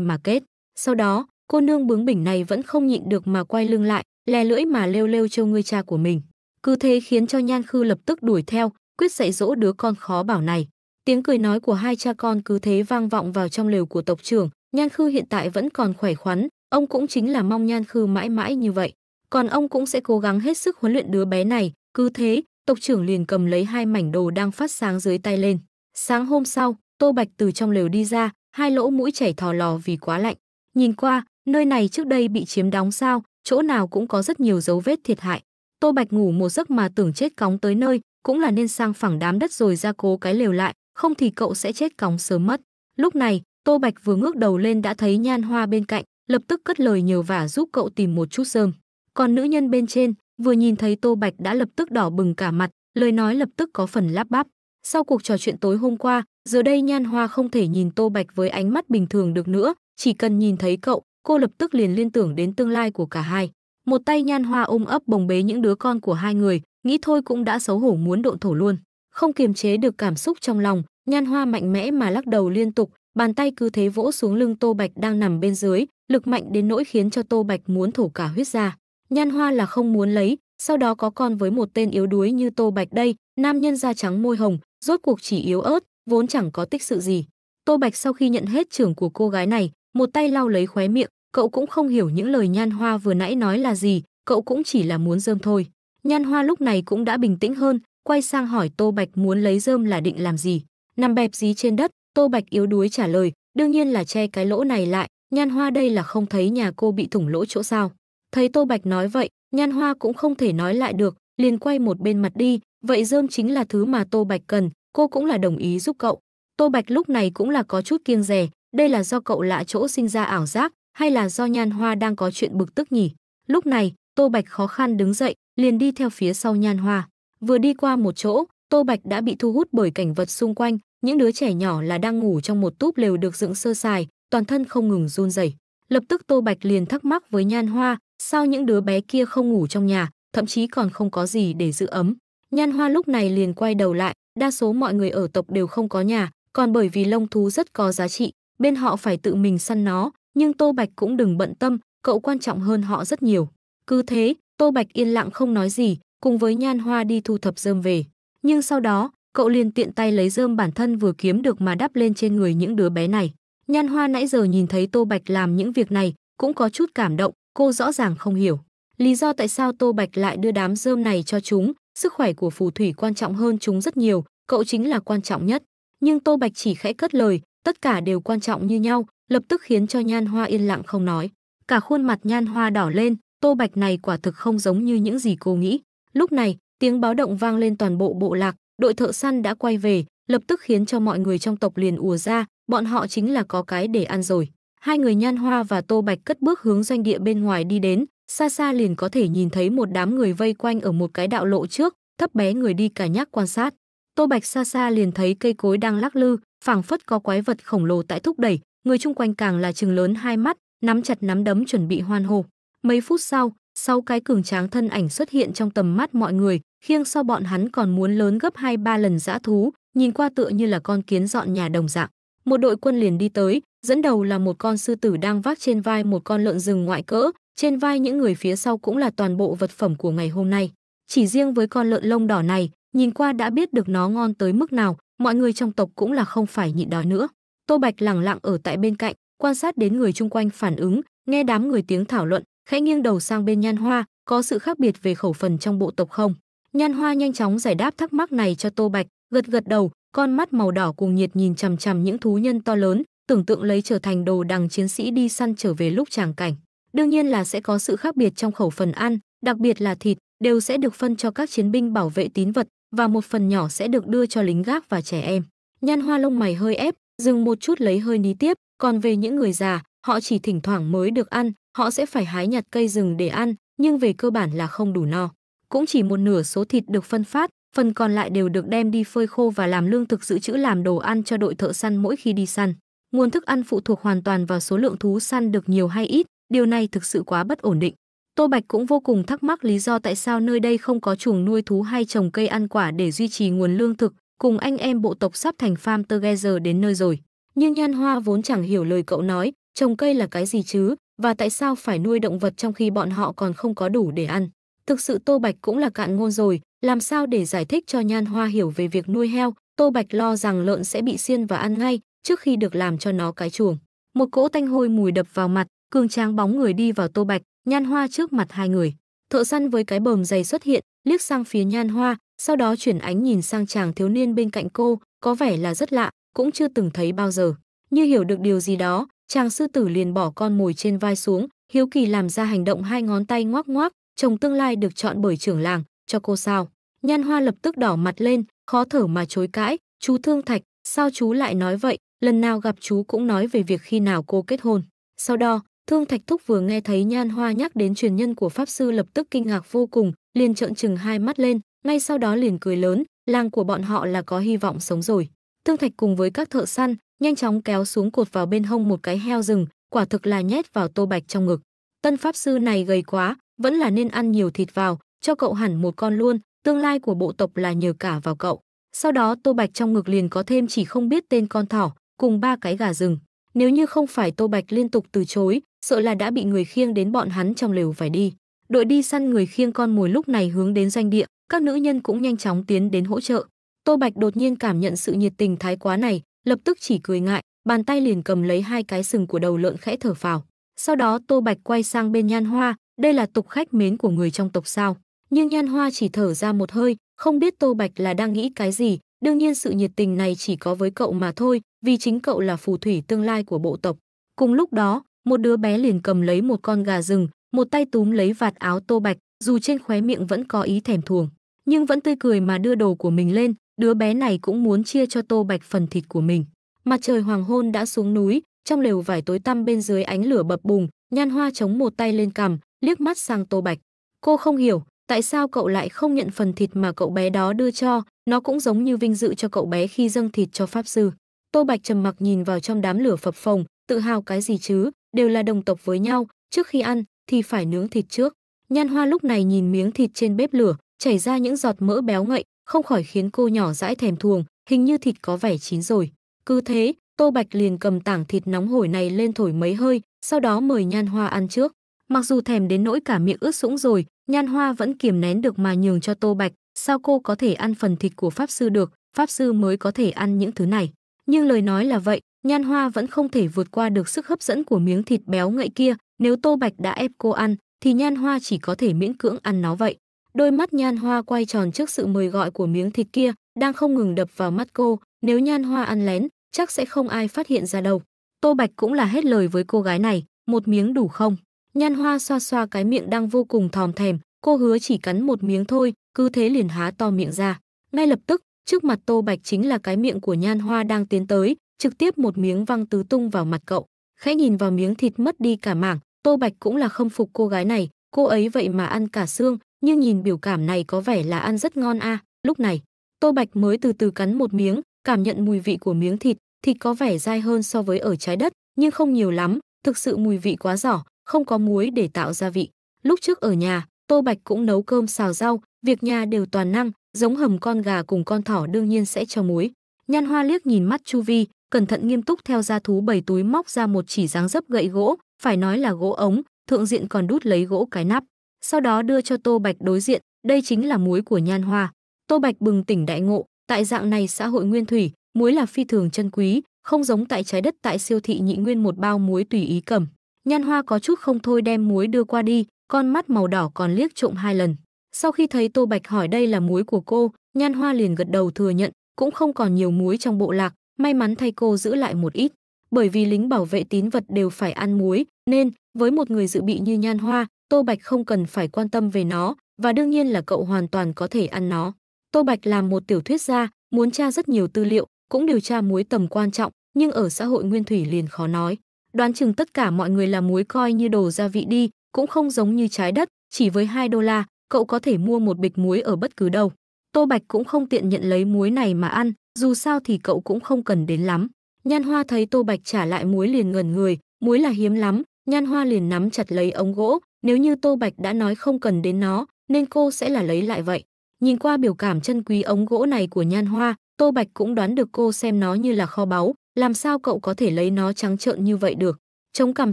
mà kết. Sau đó, cô nương bướng bỉnh này vẫn không nhịn được mà quay lưng lại, lè lưỡi mà lêu lêu trêu ngươi cha của mình. Cứ thế khiến cho Nhan Khư lập tức đuổi theo, quyết dạy dỗ đứa con khó bảo này. Tiếng cười nói của hai cha con cứ thế vang vọng vào trong lều của tộc trưởng. Nhan Khư hiện tại vẫn còn khỏe khoắn, ông cũng chính là mong Nhan Khư mãi mãi như vậy. Còn ông cũng sẽ cố gắng hết sức huấn luyện đứa bé này. Cứ thế, tộc trưởng liền cầm lấy hai mảnh đồ đang phát sáng dưới tay lên. Sáng hôm sau, Tô Bạch từ trong lều đi ra, hai lỗ mũi chảy thò lò vì quá lạnh. Nhìn qua, nơi này trước đây bị chiếm đóng sao, chỗ nào cũng có rất nhiều dấu vết thiệt hại. Tô Bạch ngủ một giấc mà tưởng chết cóng tới nơi, cũng là nên sang phẳng đám đất rồi ra cố cái lều lại, không thì cậu sẽ chết cóng sớm mất. Lúc này, Tô Bạch vừa ngước đầu lên đã thấy Nhan Hoa bên cạnh, lập tức cất lời nhờ vả giúp cậu tìm một chút rơm. Còn nữ nhân bên trên, vừa nhìn thấy Tô Bạch đã lập tức đỏ bừng cả mặt, lời nói lập tức có phần lắp bắp. Sau cuộc trò chuyện tối hôm qua, giờ đây Nhan Hoa không thể nhìn Tô Bạch với ánh mắt bình thường được nữa, chỉ cần nhìn thấy cậu, cô lập tức liền liên tưởng đến tương lai của cả hai. Một tay Nhan Hoa ôm ấp bồng bế những đứa con của hai người, nghĩ thôi cũng đã xấu hổ muốn độn thổ luôn. Không kiềm chế được cảm xúc trong lòng, Nhan Hoa mạnh mẽ mà lắc đầu liên tục, bàn tay cứ thế vỗ xuống lưng Tô Bạch đang nằm bên dưới, lực mạnh đến nỗi khiến cho Tô Bạch muốn thổ cả huyết ra. Nhan Hoa là không muốn lấy, sau đó có con với một tên yếu đuối như Tô Bạch đây, nam nhân da trắng môi hồng, rốt cuộc chỉ yếu ớt, vốn chẳng có tích sự gì. Tô Bạch sau khi nhận hết chưởng của cô gái này, một tay lau lấy khóe miệng, cậu cũng không hiểu những lời Nhan Hoa vừa nãy nói là gì, cậu cũng chỉ là muốn rơm thôi. Nhan Hoa lúc này cũng đã bình tĩnh hơn, quay sang hỏi Tô Bạch muốn lấy rơm là định làm gì. Nằm bẹp dí trên đất, Tô Bạch yếu đuối trả lời, đương nhiên là che cái lỗ này lại, Nhan Hoa đây là không thấy nhà cô bị thủng lỗ chỗ sao. Thấy Tô Bạch nói vậy, Nhan Hoa cũng không thể nói lại được, liền quay một bên mặt đi, vậy rơm chính là thứ mà Tô Bạch cần, cô cũng là đồng ý giúp cậu. Tô Bạch lúc này cũng là có chút kiêng dè, đây là do cậu lạ chỗ sinh ra ảo giác, hay là do Nhan Hoa đang có chuyện bực tức nhỉ? Lúc này, Tô Bạch khó khăn đứng dậy, liền đi theo phía sau Nhan Hoa. Vừa đi qua một chỗ, Tô Bạch đã bị thu hút bởi cảnh vật xung quanh, những đứa trẻ nhỏ là đang ngủ trong một túp lều được dựng sơ sài, toàn thân không ngừng run rẩy. Lập tức Tô Bạch liền thắc mắc với Nhan Hoa, sao những đứa bé kia không ngủ trong nhà, thậm chí còn không có gì để giữ ấm. Nhan Hoa lúc này liền quay đầu lại, đa số mọi người ở tộc đều không có nhà, còn bởi vì lông thú rất có giá trị, bên họ phải tự mình săn nó, nhưng Tô Bạch cũng đừng bận tâm, cậu quan trọng hơn họ rất nhiều. Cứ thế, Tô Bạch yên lặng không nói gì, cùng với Nhan Hoa đi thu thập rơm về. Nhưng sau đó, cậu liền tiện tay lấy rơm bản thân vừa kiếm được mà đắp lên trên người những đứa bé này. Nhan Hoa nãy giờ nhìn thấy Tô Bạch làm những việc này, cũng có chút cảm động, cô rõ ràng không hiểu lý do tại sao Tô Bạch lại đưa đám rơm này cho chúng, sức khỏe của phù thủy quan trọng hơn chúng rất nhiều, cậu chính là quan trọng nhất. Nhưng Tô Bạch chỉ khẽ cất lời, tất cả đều quan trọng như nhau, lập tức khiến cho Nhan Hoa yên lặng không nói. Cả khuôn mặt Nhan Hoa đỏ lên, Tô Bạch này quả thực không giống như những gì cô nghĩ. Lúc này, tiếng báo động vang lên toàn bộ bộ lạc, đội thợ săn đã quay về, lập tức khiến cho mọi người trong tộc liền ùa ra, bọn họ chính là có cái để ăn rồi. Hai người Nhan Hoa và Tô Bạch cất bước hướng doanh địa bên ngoài đi đến, xa xa liền có thể nhìn thấy một đám người vây quanh ở một cái đạo lộ trước, thấp bé người đi cả nhác quan sát. Tô Bạch xa xa liền thấy cây cối đang lắc lư, phảng phất có quái vật khổng lồ tại thúc đẩy, người chung quanh càng là trừng lớn hai mắt, nắm chặt nắm đấm chuẩn bị hoan hô. Mấy phút sau, sau cái cường tráng thân ảnh xuất hiện trong tầm mắt mọi người, khiêng sau bọn hắn còn muốn lớn gấp hai ba lần dã thú, nhìn qua tựa như là con kiến dọn nhà đồng dạng. Một đội quân liền đi tới, dẫn đầu là một con sư tử đang vác trên vai một con lợn rừng ngoại cỡ, trên vai những người phía sau cũng là toàn bộ vật phẩm của ngày hôm nay. Chỉ riêng với con lợn lông đỏ này, nhìn qua đã biết được nó ngon tới mức nào, mọi người trong tộc cũng là không phải nhịn đói nữa. Tô Bạch lẳng lặng ở tại bên cạnh, quan sát đến người chung quanh phản ứng, nghe đám người tiếng thảo luận, khẽ nghiêng đầu sang bên Nhan Hoa, có sự khác biệt về khẩu phần trong bộ tộc không? Nhan Hoa nhanh chóng giải đáp thắc mắc này cho Tô Bạch, gật gật đầu, con mắt màu đỏ cuồng nhiệt nhìn chằm chằm những thú nhân to lớn, tưởng tượng lấy trở thành đồ đằng chiến sĩ đi săn trở về lúc tràng cảnh. Đương nhiên là sẽ có sự khác biệt trong khẩu phần ăn, đặc biệt là thịt, đều sẽ được phân cho các chiến binh bảo vệ tín vật và một phần nhỏ sẽ được đưa cho lính gác và trẻ em. Nhan Hoa lông mày hơi ép, dừng một chút lấy hơi ní tiếp, còn về những người già, họ chỉ thỉnh thoảng mới được ăn, họ sẽ phải hái nhặt cây rừng để ăn, nhưng về cơ bản là không đủ no. Cũng chỉ một nửa số thịt được phân phát, phần còn lại đều được đem đi phơi khô và làm lương thực dự trữ làm đồ ăn cho đội thợ săn mỗi khi đi săn. Nguồn thức ăn phụ thuộc hoàn toàn vào số lượng thú săn được nhiều hay ít, điều này thực sự quá bất ổn định. Tô Bạch cũng vô cùng thắc mắc lý do tại sao nơi đây không có chuồng nuôi thú hay trồng cây ăn quả để duy trì nguồn lương thực, cùng anh em bộ tộc sắp thành farm together đến nơi rồi. Nhưng Nhan Hoa vốn chẳng hiểu lời cậu nói, trồng cây là cái gì chứ, và tại sao phải nuôi động vật trong khi bọn họ còn không có đủ để ăn. Thực sự Tô Bạch cũng là cạn ngôn rồi, làm sao để giải thích cho Nhan Hoa hiểu về việc nuôi heo, Tô Bạch lo rằng lợn sẽ bị xiên và ăn ngay trước khi được làm cho nó cái chuồng. Một cỗ tanh hôi mùi đập vào mặt, cường tráng bóng người đi vào Tô Bạch, Nhan Hoa trước mặt hai người. Thợ săn với cái bờm dày xuất hiện, liếc sang phía Nhan Hoa, sau đó chuyển ánh nhìn sang chàng thiếu niên bên cạnh cô, có vẻ là rất lạ, cũng chưa từng thấy bao giờ. Như hiểu được điều gì đó, chàng sư tử liền bỏ con mồi trên vai xuống, hiếu kỳ làm ra hành động hai ngón tay ngoác ngoác, chồng tương lai được chọn bởi trưởng làng, cho cô sao? Nhan Hoa lập tức đỏ mặt lên, khó thở mà chối cãi, chú Thương Thạch, sao chú lại nói vậy? Lần nào gặp chú cũng nói về việc khi nào cô kết hôn. Sau đó, Thương Thạch Thúc vừa nghe thấy Nhan Hoa nhắc đến truyền nhân của Pháp Sư lập tức kinh ngạc vô cùng, liền trợn trừng hai mắt lên, ngay sau đó liền cười lớn, làng của bọn họ là có hy vọng sống rồi. Thương Thạch cùng với các thợ săn, nhanh chóng kéo xuống cột vào bên hông một cái heo rừng, quả thực là nhét vào Tô Bạch trong ngực. Tân Pháp Sư này gầy quá, vẫn là nên ăn nhiều thịt vào, cho cậu hẳn một con luôn, tương lai của bộ tộc là nhờ cả vào cậu. Sau đó Tô Bạch trong ngực liền có thêm chỉ không biết tên con thỏ, cùng ba cái gà rừng. Nếu như không phải Tô Bạch liên tục từ chối, sợ là đã bị người khiêng đến bọn hắn trong lều phải đi. Đội đi săn người khiêng con mồi lúc này hướng đến doanh địa, các nữ nhân cũng nhanh chóng tiến đến hỗ trợ. Tô Bạch đột nhiên cảm nhận sự nhiệt tình thái quá này, lập tức chỉ cười ngại, bàn tay liền cầm lấy hai cái sừng của đầu lợn khẽ thở phào. Sau đó Tô Bạch quay sang bên Nhan Hoa, đây là tục khách mến của người trong tộc sao? Nhưng Nhan Hoa chỉ thở ra một hơi, không biết Tô Bạch là đang nghĩ cái gì, đương nhiên sự nhiệt tình này chỉ có với cậu mà thôi, vì chính cậu là phù thủy tương lai của bộ tộc. Cùng lúc đó, một đứa bé liền cầm lấy một con gà rừng, một tay túm lấy vạt áo Tô Bạch, dù trên khóe miệng vẫn có ý thèm thuồng, nhưng vẫn tươi cười mà đưa đồ của mình lên, đứa bé này cũng muốn chia cho Tô Bạch phần thịt của mình. Mặt trời hoàng hôn đã xuống núi, trong lều vải tối tăm bên dưới ánh lửa bập bùng, Nhan Hoa chống một tay lên cằm, liếc mắt sang Tô Bạch. Cô không hiểu, tại sao cậu lại không nhận phần thịt mà cậu bé đó đưa cho, nó cũng giống như vinh dự cho cậu bé khi dâng thịt cho pháp sư. Tô Bạch trầm mặc nhìn vào trong đám lửa phập phồng, tự hào cái gì chứ, đều là đồng tộc với nhau, trước khi ăn thì phải nướng thịt trước. Nhan Hoa lúc này nhìn miếng thịt trên bếp lửa, chảy ra những giọt mỡ béo ngậy, không khỏi khiến cô nhỏ dãi thèm thuồng, hình như thịt có vẻ chín rồi. Cứ thế, Tô Bạch liền cầm tảng thịt nóng hổi này lên thổi mấy hơi, sau đó mời Nhan Hoa ăn trước. Mặc dù thèm đến nỗi cả miệng ướt sũng rồi, Nhan Hoa vẫn kiềm nén được mà nhường cho Tô Bạch, sao cô có thể ăn phần thịt của pháp sư được, pháp sư mới có thể ăn những thứ này. Nhưng lời nói là vậy, Nhan Hoa vẫn không thể vượt qua được sức hấp dẫn của miếng thịt béo ngậy kia, nếu Tô Bạch đã ép cô ăn, thì Nhan Hoa chỉ có thể miễn cưỡng ăn nó vậy. Đôi mắt Nhan Hoa quay tròn trước sự mời gọi của miếng thịt kia, đang không ngừng đập vào mắt cô, nếu Nhan Hoa ăn lén, chắc sẽ không ai phát hiện ra đâu. Tô Bạch cũng là hết lời với cô gái này, một miếng đủ không? Nhan Hoa xoa xoa cái miệng đang vô cùng thòm thèm, cô hứa chỉ cắn một miếng thôi, cứ thế liền há to miệng ra. Ngay lập tức, trước mặt Tô Bạch chính là cái miệng của Nhan Hoa đang tiến tới, trực tiếp một miếng văng tứ tung vào mặt cậu. Khẽ nhìn vào miếng thịt mất đi cả mảng, Tô Bạch cũng là không phục cô gái này, cô ấy vậy mà ăn cả xương, nhưng nhìn biểu cảm này có vẻ là ăn rất ngon a. À. Lúc này, Tô Bạch mới từ từ cắn một miếng, cảm nhận mùi vị của miếng thịt, thịt có vẻ dai hơn so với ở trái đất, nhưng không nhiều lắm, thực sự mùi vị quá rõ, không có muối để tạo gia vị. Lúc trước ở nhà, Tô Bạch cũng nấu cơm xào rau, việc nhà đều toàn năng, giống hầm con gà cùng con thỏ đương nhiên sẽ cho muối. Nhan Hoa liếc nhìn mắt chu vi, cẩn thận nghiêm túc theo ra thú bầy túi móc ra một chỉ dáng dấp gậy gỗ, phải nói là gỗ ống, thượng diện còn đút lấy gỗ cái nắp. Sau đó đưa cho Tô Bạch đối diện, đây chính là muối của Nhan Hoa. Tô Bạch bừng tỉnh đại ngộ, tại dạng này xã hội nguyên thủy, muối là phi thường chân quý, không giống tại trái đất tại siêu thị nhị nguyên một bao muối tùy ý cầm. Nhan Hoa có chút không thôi đem muối đưa qua đi, con mắt màu đỏ còn liếc trộm hai lần. Sau khi thấy Tô Bạch hỏi đây là muối của cô, Nhan Hoa liền gật đầu thừa nhận, cũng không còn nhiều muối trong bộ lạc, may mắn thay cô giữ lại một ít. Bởi vì lính bảo vệ tín vật đều phải ăn muối, nên với một người dự bị như Nhan Hoa, Tô Bạch không cần phải quan tâm về nó, và đương nhiên là cậu hoàn toàn có thể ăn nó. Tô Bạch làm một tiểu thuyết gia, muốn tra rất nhiều tư liệu, cũng điều tra muối tầm quan trọng, nhưng ở xã hội nguyên thủy liền khó nói. Đoán chừng tất cả mọi người là muối coi như đồ gia vị đi, cũng không giống như trái đất, chỉ với hai đô la, cậu có thể mua một bịch muối ở bất cứ đâu. Tô Bạch cũng không tiện nhận lấy muối này mà ăn, dù sao thì cậu cũng không cần đến lắm. Nhan Hoa thấy Tô Bạch trả lại muối liền ngẩn người, muối là hiếm lắm, Nhan Hoa liền nắm chặt lấy ống gỗ, nếu như Tô Bạch đã nói không cần đến nó, nên cô sẽ là lấy lại vậy. Nhìn qua biểu cảm chân quý ống gỗ này của Nhan Hoa, Tô Bạch cũng đoán được cô xem nó như là kho báu, làm sao cậu có thể lấy nó trắng trợn như vậy được. Chống cằm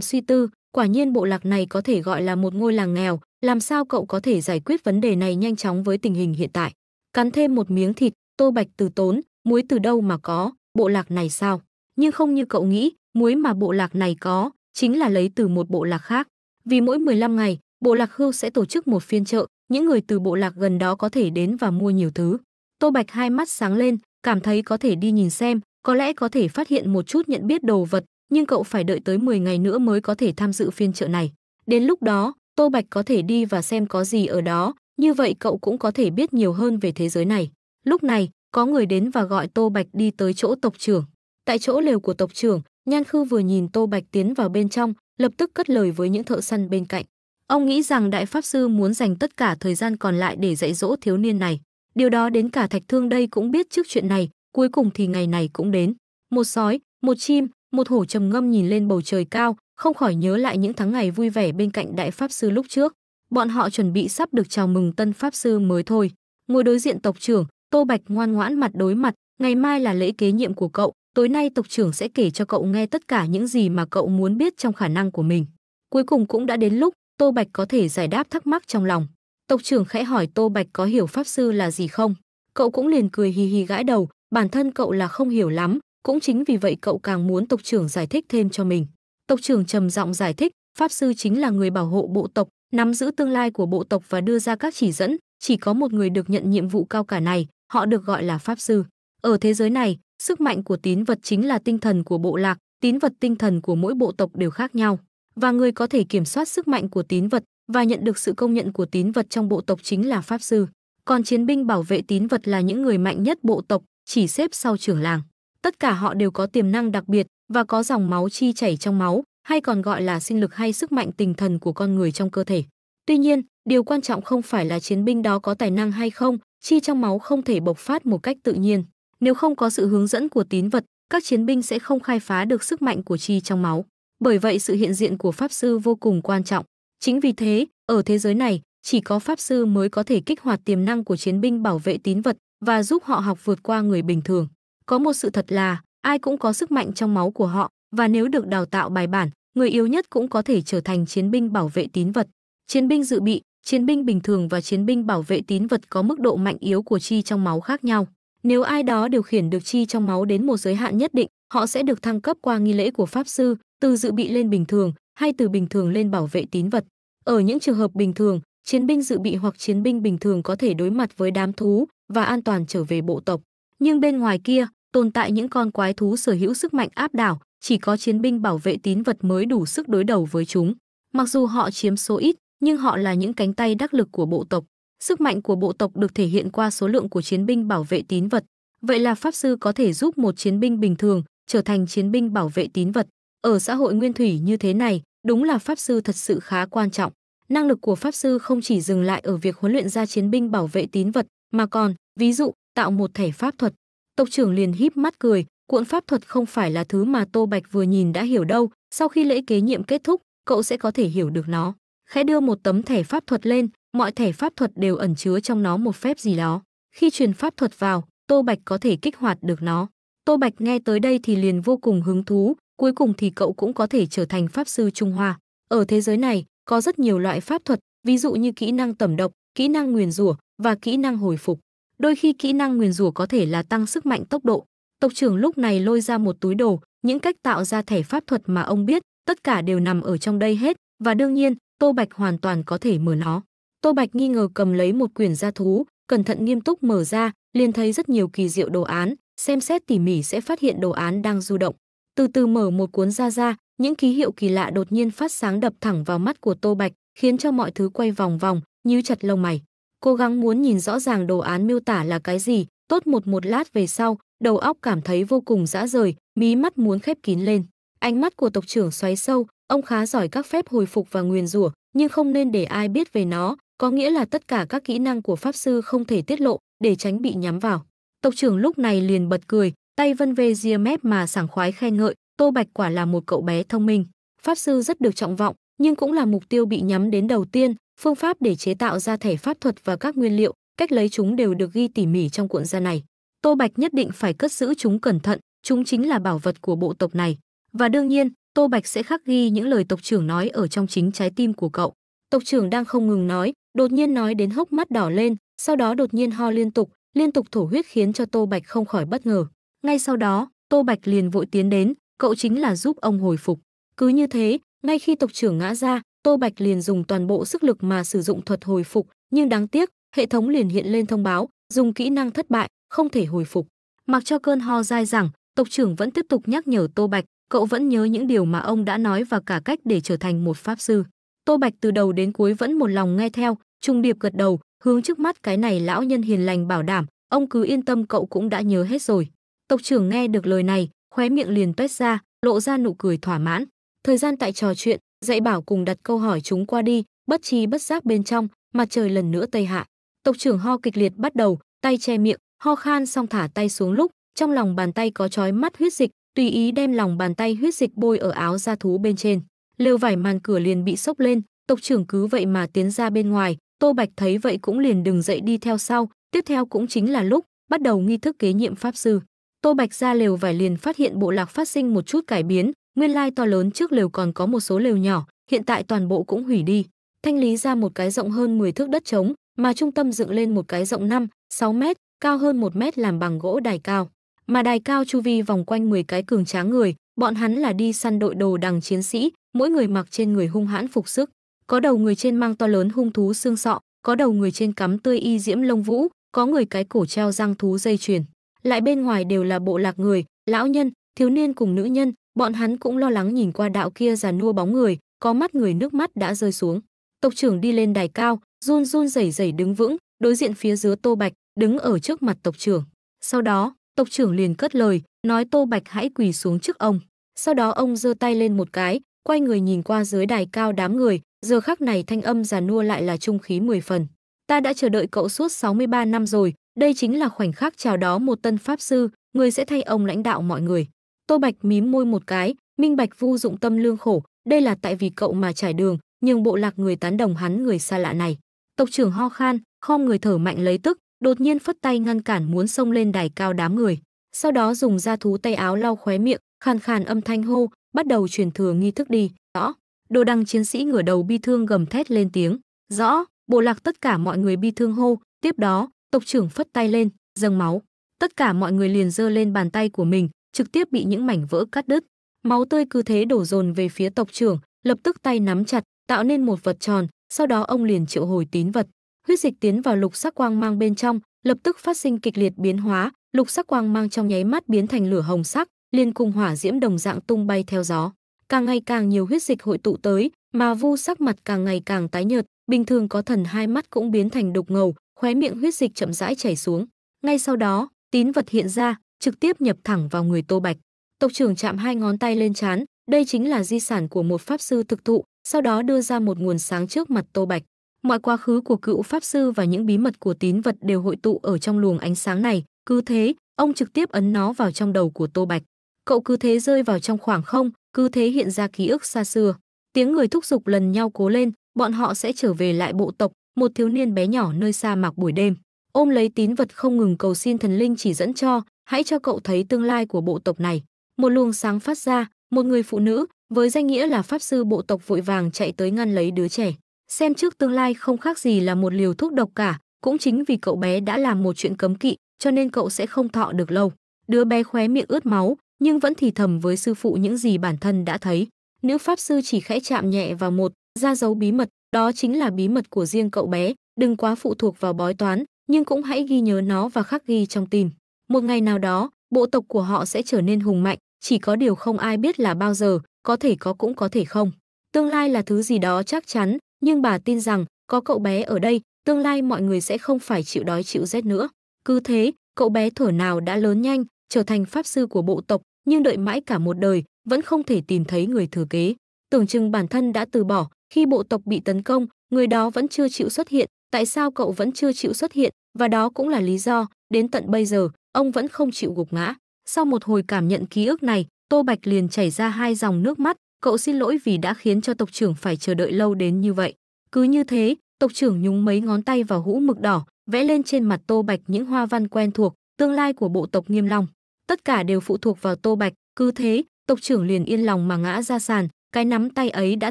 suy tư, quả nhiên bộ lạc này có thể gọi là một ngôi làng nghèo, làm sao cậu có thể giải quyết vấn đề này nhanh chóng với tình hình hiện tại. Cắn thêm một miếng thịt, Tô Bạch từ tốn, muối từ đâu mà có, bộ lạc này sao? Nhưng không như cậu nghĩ, muối mà bộ lạc này có, chính là lấy từ một bộ lạc khác. Vì mỗi mười lăm ngày, bộ lạc Hưu sẽ tổ chức một phiên chợ, những người từ bộ lạc gần đó có thể đến và mua nhiều thứ. Tô Bạch hai mắt sáng lên, cảm thấy có thể đi nhìn xem, có lẽ có thể phát hiện một chút nhận biết đồ vật, nhưng cậu phải đợi tới mười ngày nữa mới có thể tham dự phiên chợ này. Đến lúc đó, Tô Bạch có thể đi và xem có gì ở đó, như vậy cậu cũng có thể biết nhiều hơn về thế giới này. Lúc này, có người đến và gọi Tô Bạch đi tới chỗ tộc trưởng. Tại chỗ lều của tộc trưởng, Nhan Khư vừa nhìn Tô Bạch tiến vào bên trong, lập tức cất lời với những thợ săn bên cạnh. Ông nghĩ rằng đại pháp sư muốn dành tất cả thời gian còn lại để dạy dỗ thiếu niên này. Điều đó đến cả Thạch Thương đây cũng biết trước chuyện này, cuối cùng thì ngày này cũng đến. Một sói, một chim, một hổ trầm ngâm nhìn lên bầu trời cao, không khỏi nhớ lại những tháng ngày vui vẻ bên cạnh đại pháp sư lúc trước. bọn họ chuẩn bị sắp được chào mừng tân pháp sư mới thôi. Ngồi đối diện tộc trưởng, Tô Bạch ngoan ngoãn mặt đối mặt, ngày mai là lễ kế nhiệm của cậu, tối nay tộc trưởng sẽ kể cho cậu nghe tất cả những gì mà cậu muốn biết trong khả năng của mình. Cuối cùng cũng đã đến lúc Tô Bạch có thể giải đáp thắc mắc trong lòng. Tộc trưởng khẽ hỏi Tô Bạch có hiểu pháp sư là gì không? Cậu cũng liền cười hì hì gãi đầu, bản thân cậu là không hiểu lắm, cũng chính vì vậy cậu càng muốn tộc trưởng giải thích thêm cho mình. Tộc trưởng trầm giọng giải thích, pháp sư chính là người bảo hộ bộ tộc, nắm giữ tương lai của bộ tộc và đưa ra các chỉ dẫn, chỉ có một người được nhận nhiệm vụ cao cả này, họ được gọi là pháp sư. Ở thế giới này, sức mạnh của tín vật chính là tinh thần của bộ lạc, tín vật tinh thần của mỗi bộ tộc đều khác nhau, và người có thể kiểm soát sức mạnh của tín vật và nhận được sự công nhận của tín vật trong bộ tộc chính là pháp sư. Còn chiến binh bảo vệ tín vật là những người mạnh nhất bộ tộc, chỉ xếp sau trưởng làng. Tất cả họ đều có tiềm năng đặc biệt và có dòng máu chi chảy trong máu, hay còn gọi là sinh lực hay sức mạnh tinh thần của con người trong cơ thể. Tuy nhiên, điều quan trọng không phải là chiến binh đó có tài năng hay không, chi trong máu không thể bộc phát một cách tự nhiên. Nếu không có sự hướng dẫn của tín vật, các chiến binh sẽ không khai phá được sức mạnh của chi trong máu. Bởi vậy sự hiện diện của pháp sư vô cùng quan trọng. Chính vì thế, ở thế giới này, chỉ có pháp sư mới có thể kích hoạt tiềm năng của chiến binh bảo vệ tín vật và giúp họ học vượt qua người bình thường. Có một sự thật là, ai cũng có sức mạnh trong máu của họ, và nếu được đào tạo bài bản, người yếu nhất cũng có thể trở thành chiến binh bảo vệ tín vật. Chiến binh dự bị, chiến binh bình thường và chiến binh bảo vệ tín vật có mức độ mạnh yếu của chi trong máu khác nhau. Nếu ai đó điều khiển được chi trong máu đến một giới hạn nhất định, họ sẽ được thăng cấp qua nghi lễ của pháp sư, từ dự bị lên bình thường, hay từ bình thường lên bảo vệ tín vật. Ở những trường hợp bình thường, chiến binh dự bị hoặc chiến binh bình thường có thể đối mặt với đám thú và an toàn trở về bộ tộc. Nhưng bên ngoài kia, tồn tại những con quái thú sở hữu sức mạnh áp đảo, chỉ có chiến binh bảo vệ tín vật mới đủ sức đối đầu với chúng. Mặc dù họ chiếm số ít, nhưng họ là những cánh tay đắc lực của bộ tộc. Sức mạnh của bộ tộc được thể hiện qua số lượng của chiến binh bảo vệ tín vật. Vậy là pháp sư có thể giúp một chiến binh bình thường trở thành chiến binh bảo vệ tín vật. Ở xã hội nguyên thủy như thế này, đúng là pháp sư thật sự khá quan trọng. Năng lực của pháp sư không chỉ dừng lại ở việc huấn luyện ra chiến binh bảo vệ tín vật, mà còn, ví dụ, tạo một thẻ pháp thuật. Tộc trưởng liền híp mắt cười, cuộn pháp thuật không phải là thứ mà Tô Bạch vừa nhìn đã hiểu đâu, sau khi lễ kế nhiệm kết thúc, cậu sẽ có thể hiểu được nó. Khẽ đưa một tấm thẻ pháp thuật lên, mọi thẻ pháp thuật đều ẩn chứa trong nó một phép gì đó. Khi truyền pháp thuật vào, Tô Bạch có thể kích hoạt được nó. Tô Bạch nghe tới đây thì liền vô cùng hứng thú, cuối cùng thì cậu cũng có thể trở thành pháp sư Trung Hoa. Ở thế giới này, có rất nhiều loại pháp thuật, ví dụ như kỹ năng tẩm độc, kỹ năng nguyền rủa và kỹ năng hồi phục. Đôi khi kỹ năng nguyền rủa có thể là tăng sức mạnh tốc độ. Tộc trưởng lúc này lôi ra một túi đồ, những cách tạo ra thẻ pháp thuật mà ông biết, tất cả đều nằm ở trong đây hết, và đương nhiên, Tô Bạch hoàn toàn có thể mở nó. Tô Bạch nghi ngờ cầm lấy một quyển gia thú, cẩn thận nghiêm túc mở ra, liền thấy rất nhiều kỳ diệu đồ án, xem xét tỉ mỉ sẽ phát hiện đồ án đang du động. Từ từ mở một cuốn ra ra, những ký hiệu kỳ lạ đột nhiên phát sáng đập thẳng vào mắt của Tô Bạch, khiến cho mọi thứ quay vòng vòng, nhíu chặt lông mày. Cố gắng muốn nhìn rõ ràng đồ án miêu tả là cái gì, tốt một một lát về sau, đầu óc cảm thấy vô cùng rã rời, mí mắt muốn khép kín lên. Ánh mắt của tộc trưởng xoáy sâu, ông khá giỏi các phép hồi phục và nguyền rủa, nhưng không nên để ai biết về nó, có nghĩa là tất cả các kỹ năng của pháp sư không thể tiết lộ để tránh bị nhắm vào. Tộc trưởng lúc này liền bật cười, tay vân vê ria mép mà sảng khoái khen ngợi, Tô Bạch quả là một cậu bé thông minh. Pháp sư rất được trọng vọng, nhưng cũng là mục tiêu bị nhắm đến đầu tiên. Phương pháp để chế tạo ra thẻ pháp thuật và các nguyên liệu, cách lấy chúng đều được ghi tỉ mỉ trong cuộn da này. Tô Bạch nhất định phải cất giữ chúng cẩn thận, chúng chính là bảo vật của bộ tộc này. Và đương nhiên, Tô Bạch sẽ khắc ghi những lời tộc trưởng nói ở trong chính trái tim của cậu. Tộc trưởng đang không ngừng nói, đột nhiên nói đến hốc mắt đỏ lên, sau đó đột nhiên ho liên tục, liên tục thổ huyết khiến cho Tô Bạch không khỏi bất ngờ. Ngay sau đó, Tô Bạch liền vội tiến đến, cậu chính là giúp ông hồi phục. Cứ như thế, ngay khi tộc trưởng ngã ra, Tô Bạch liền dùng toàn bộ sức lực mà sử dụng thuật hồi phục, nhưng đáng tiếc, hệ thống liền hiện lên thông báo, dùng kỹ năng thất bại, không thể hồi phục. Mặc cho cơn ho dai dẳng, tộc trưởng vẫn tiếp tục nhắc nhở Tô Bạch, cậu vẫn nhớ những điều mà ông đã nói và cả cách để trở thành một pháp sư. Tô Bạch từ đầu đến cuối vẫn một lòng nghe theo, trùng điệp gật đầu, hướng trước mắt cái này lão nhân hiền lành bảo đảm, ông cứ yên tâm cậu cũng đã nhớ hết rồi. Tộc trưởng nghe được lời này, khóe miệng liền toét ra, lộ ra nụ cười thỏa mãn. Thời gian tại trò chuyện, dạy bảo cùng đặt câu hỏi chúng qua đi, bất chi bất giác bên trong, mặt trời lần nữa tây hạ. Tộc trưởng ho kịch liệt bắt đầu, tay che miệng, ho khan xong thả tay xuống lúc, trong lòng bàn tay có chói mắt huyết dịch, tùy ý đem lòng bàn tay huyết dịch bôi ở áo da thú bên trên. Lều vải màn cửa liền bị xốc lên, Tộc trưởng cứ vậy mà tiến ra bên ngoài, Tô Bạch thấy vậy cũng liền đứng dậy đi theo sau. Tiếp theo cũng chính là lúc bắt đầu nghi thức kế nhiệm pháp sư. Tô Bạch ra lều vải liền phát hiện bộ lạc phát sinh một chút cải biến, nguyên lai to lớn trước lều còn có một số lều nhỏ, hiện tại toàn bộ cũng hủy đi, thanh lý ra một cái rộng hơn mười thước đất trống, mà trung tâm dựng lên một cái rộng năm, sáu mét, cao hơn một mét làm bằng gỗ đài cao. Mà đài cao chu vi vòng quanh mười cái cường tráng người, bọn hắn là đi săn đội đồ đằng chiến sĩ, mỗi người mặc trên người hung hãn phục sức, có đầu người trên mang to lớn hung thú xương sọ, có đầu người trên cắm tươi y diễm lông vũ, có người cái cổ treo răng thú dây chuyền. Lại bên ngoài đều là bộ lạc người, lão nhân, thiếu niên cùng nữ nhân, bọn hắn cũng lo lắng nhìn qua đạo kia già nua bóng người, có mắt người nước mắt đã rơi xuống. Tộc trưởng đi lên đài cao, run run rẩy rẩy đứng vững, đối diện phía dưới Tô Bạch, đứng ở trước mặt tộc trưởng. Sau đó, tộc trưởng liền cất lời, nói Tô Bạch hãy quỳ xuống trước ông. Sau đó ông giơ tay lên một cái, quay người nhìn qua dưới đài cao đám người, giờ khắc này thanh âm già nua lại là trung khí mười phần. Ta đã chờ đợi cậu suốt sáu mươi ba năm rồi, đây chính là khoảnh khắc chào đó một tân pháp sư, người sẽ thay ông lãnh đạo mọi người. Tô Bạch mím môi một cái, minh bạch Vu Dụng tâm lương khổ, đây là tại vì cậu mà trải đường, nhưng bộ lạc người tán đồng hắn người xa lạ này. Tộc trưởng ho khan, khom người thở mạnh lấy tức, đột nhiên phất tay ngăn cản muốn xông lên đài cao đám người. Sau đó dùng da thú tay áo lau khóe miệng, khàn khàn âm thanh hô, bắt đầu truyền thừa nghi thức đi. Rõ. Đồ đằng chiến sĩ ngửa đầu bi thương gầm thét lên tiếng. Rõ. Bộ lạc tất cả mọi người bi thương hô. Tiếp đó, tộc trưởng phất tay lên, dâng máu. Tất cả mọi người liền giơ lên bàn tay của mình, trực tiếp bị những mảnh vỡ cắt đứt. Máu tươi cứ thế đổ dồn về phía tộc trưởng, lập tức tay nắm chặt, tạo nên một vật tròn, sau đó ông liền triệu hồi tín vật. Huyết dịch tiến vào lục sắc quang mang bên trong, lập tức phát sinh kịch liệt biến hóa, lục sắc quang mang trong nháy mắt biến thành lửa hồng sắc, liền cùng hỏa diễm đồng dạng tung bay theo gió. Càng ngày càng nhiều huyết dịch hội tụ tới, mà Vu sắc mặt càng ngày càng tái nhợt, bình thường có thần hai mắt cũng biến thành đục ngầu, khóe miệng huyết dịch chậm rãi chảy xuống. Ngay sau đó, tín vật hiện ra, trực tiếp nhập thẳng vào người Tô Bạch. Tộc trưởng chạm hai ngón tay lên trán, đây chính là di sản của một pháp sư thực thụ, sau đó đưa ra một nguồn sáng trước mặt Tô Bạch. Mọi quá khứ của cựu pháp sư và những bí mật của tín vật đều hội tụ ở trong luồng ánh sáng này, cứ thế, ông trực tiếp ấn nó vào trong đầu của Tô Bạch. Cậu cứ thế rơi vào trong khoảng không, cứ thế hiện ra ký ức xa xưa. Tiếng người thúc giục lần nhau cố lên, bọn họ sẽ trở về lại bộ tộc, một thiếu niên bé nhỏ nơi sa mạc buổi đêm, ôm lấy tín vật không ngừng cầu xin thần linh chỉ dẫn cho, hãy cho cậu thấy tương lai của bộ tộc này. Một luồng sáng phát ra, một người phụ nữ, với danh nghĩa là pháp sư bộ tộc vội vàng chạy tới ngăn lấy đứa trẻ. Xem trước tương lai không khác gì là một liều thuốc độc cả, cũng chính vì cậu bé đã làm một chuyện cấm kỵ, cho nên cậu sẽ không thọ được lâu. Đứa bé khóe miệng ướt máu, nhưng vẫn thì thầm với sư phụ những gì bản thân đã thấy. Nữ pháp sư chỉ khẽ chạm nhẹ vào một, ra dấu bí mật, đó chính là bí mật của riêng cậu bé, đừng quá phụ thuộc vào bói toán, nhưng cũng hãy ghi nhớ nó và khắc ghi trong tim. Một ngày nào đó, bộ tộc của họ sẽ trở nên hùng mạnh, chỉ có điều không ai biết là bao giờ, có thể có cũng có thể không. Tương lai là thứ gì đó chắc chắn, nhưng bà tin rằng có cậu bé ở đây, tương lai mọi người sẽ không phải chịu đói chịu rét nữa. Cứ thế, cậu bé thuở nào đã lớn nhanh, trở thành pháp sư của bộ tộc, nhưng đợi mãi cả một đời, vẫn không thể tìm thấy người thừa kế. Tưởng chừng bản thân đã từ bỏ, khi bộ tộc bị tấn công, người đó vẫn chưa chịu xuất hiện, tại sao cậu vẫn chưa chịu xuất hiện, và đó cũng là lý do, đến tận bây giờ, ông vẫn không chịu gục ngã. Sau một hồi cảm nhận ký ức này, Tô Bạch liền chảy ra hai dòng nước mắt, cậu xin lỗi vì đã khiến cho tộc trưởng phải chờ đợi lâu đến như vậy. Cứ như thế, tộc trưởng nhúng mấy ngón tay vào hũ mực đỏ, vẽ lên trên mặt Tô Bạch những hoa văn quen thuộc, tương lai của bộ tộc Nghiêm Long. Tất cả đều phụ thuộc vào Tô Bạch, cứ thế, tộc trưởng liền yên lòng mà ngã ra sàn, cái nắm tay ấy đã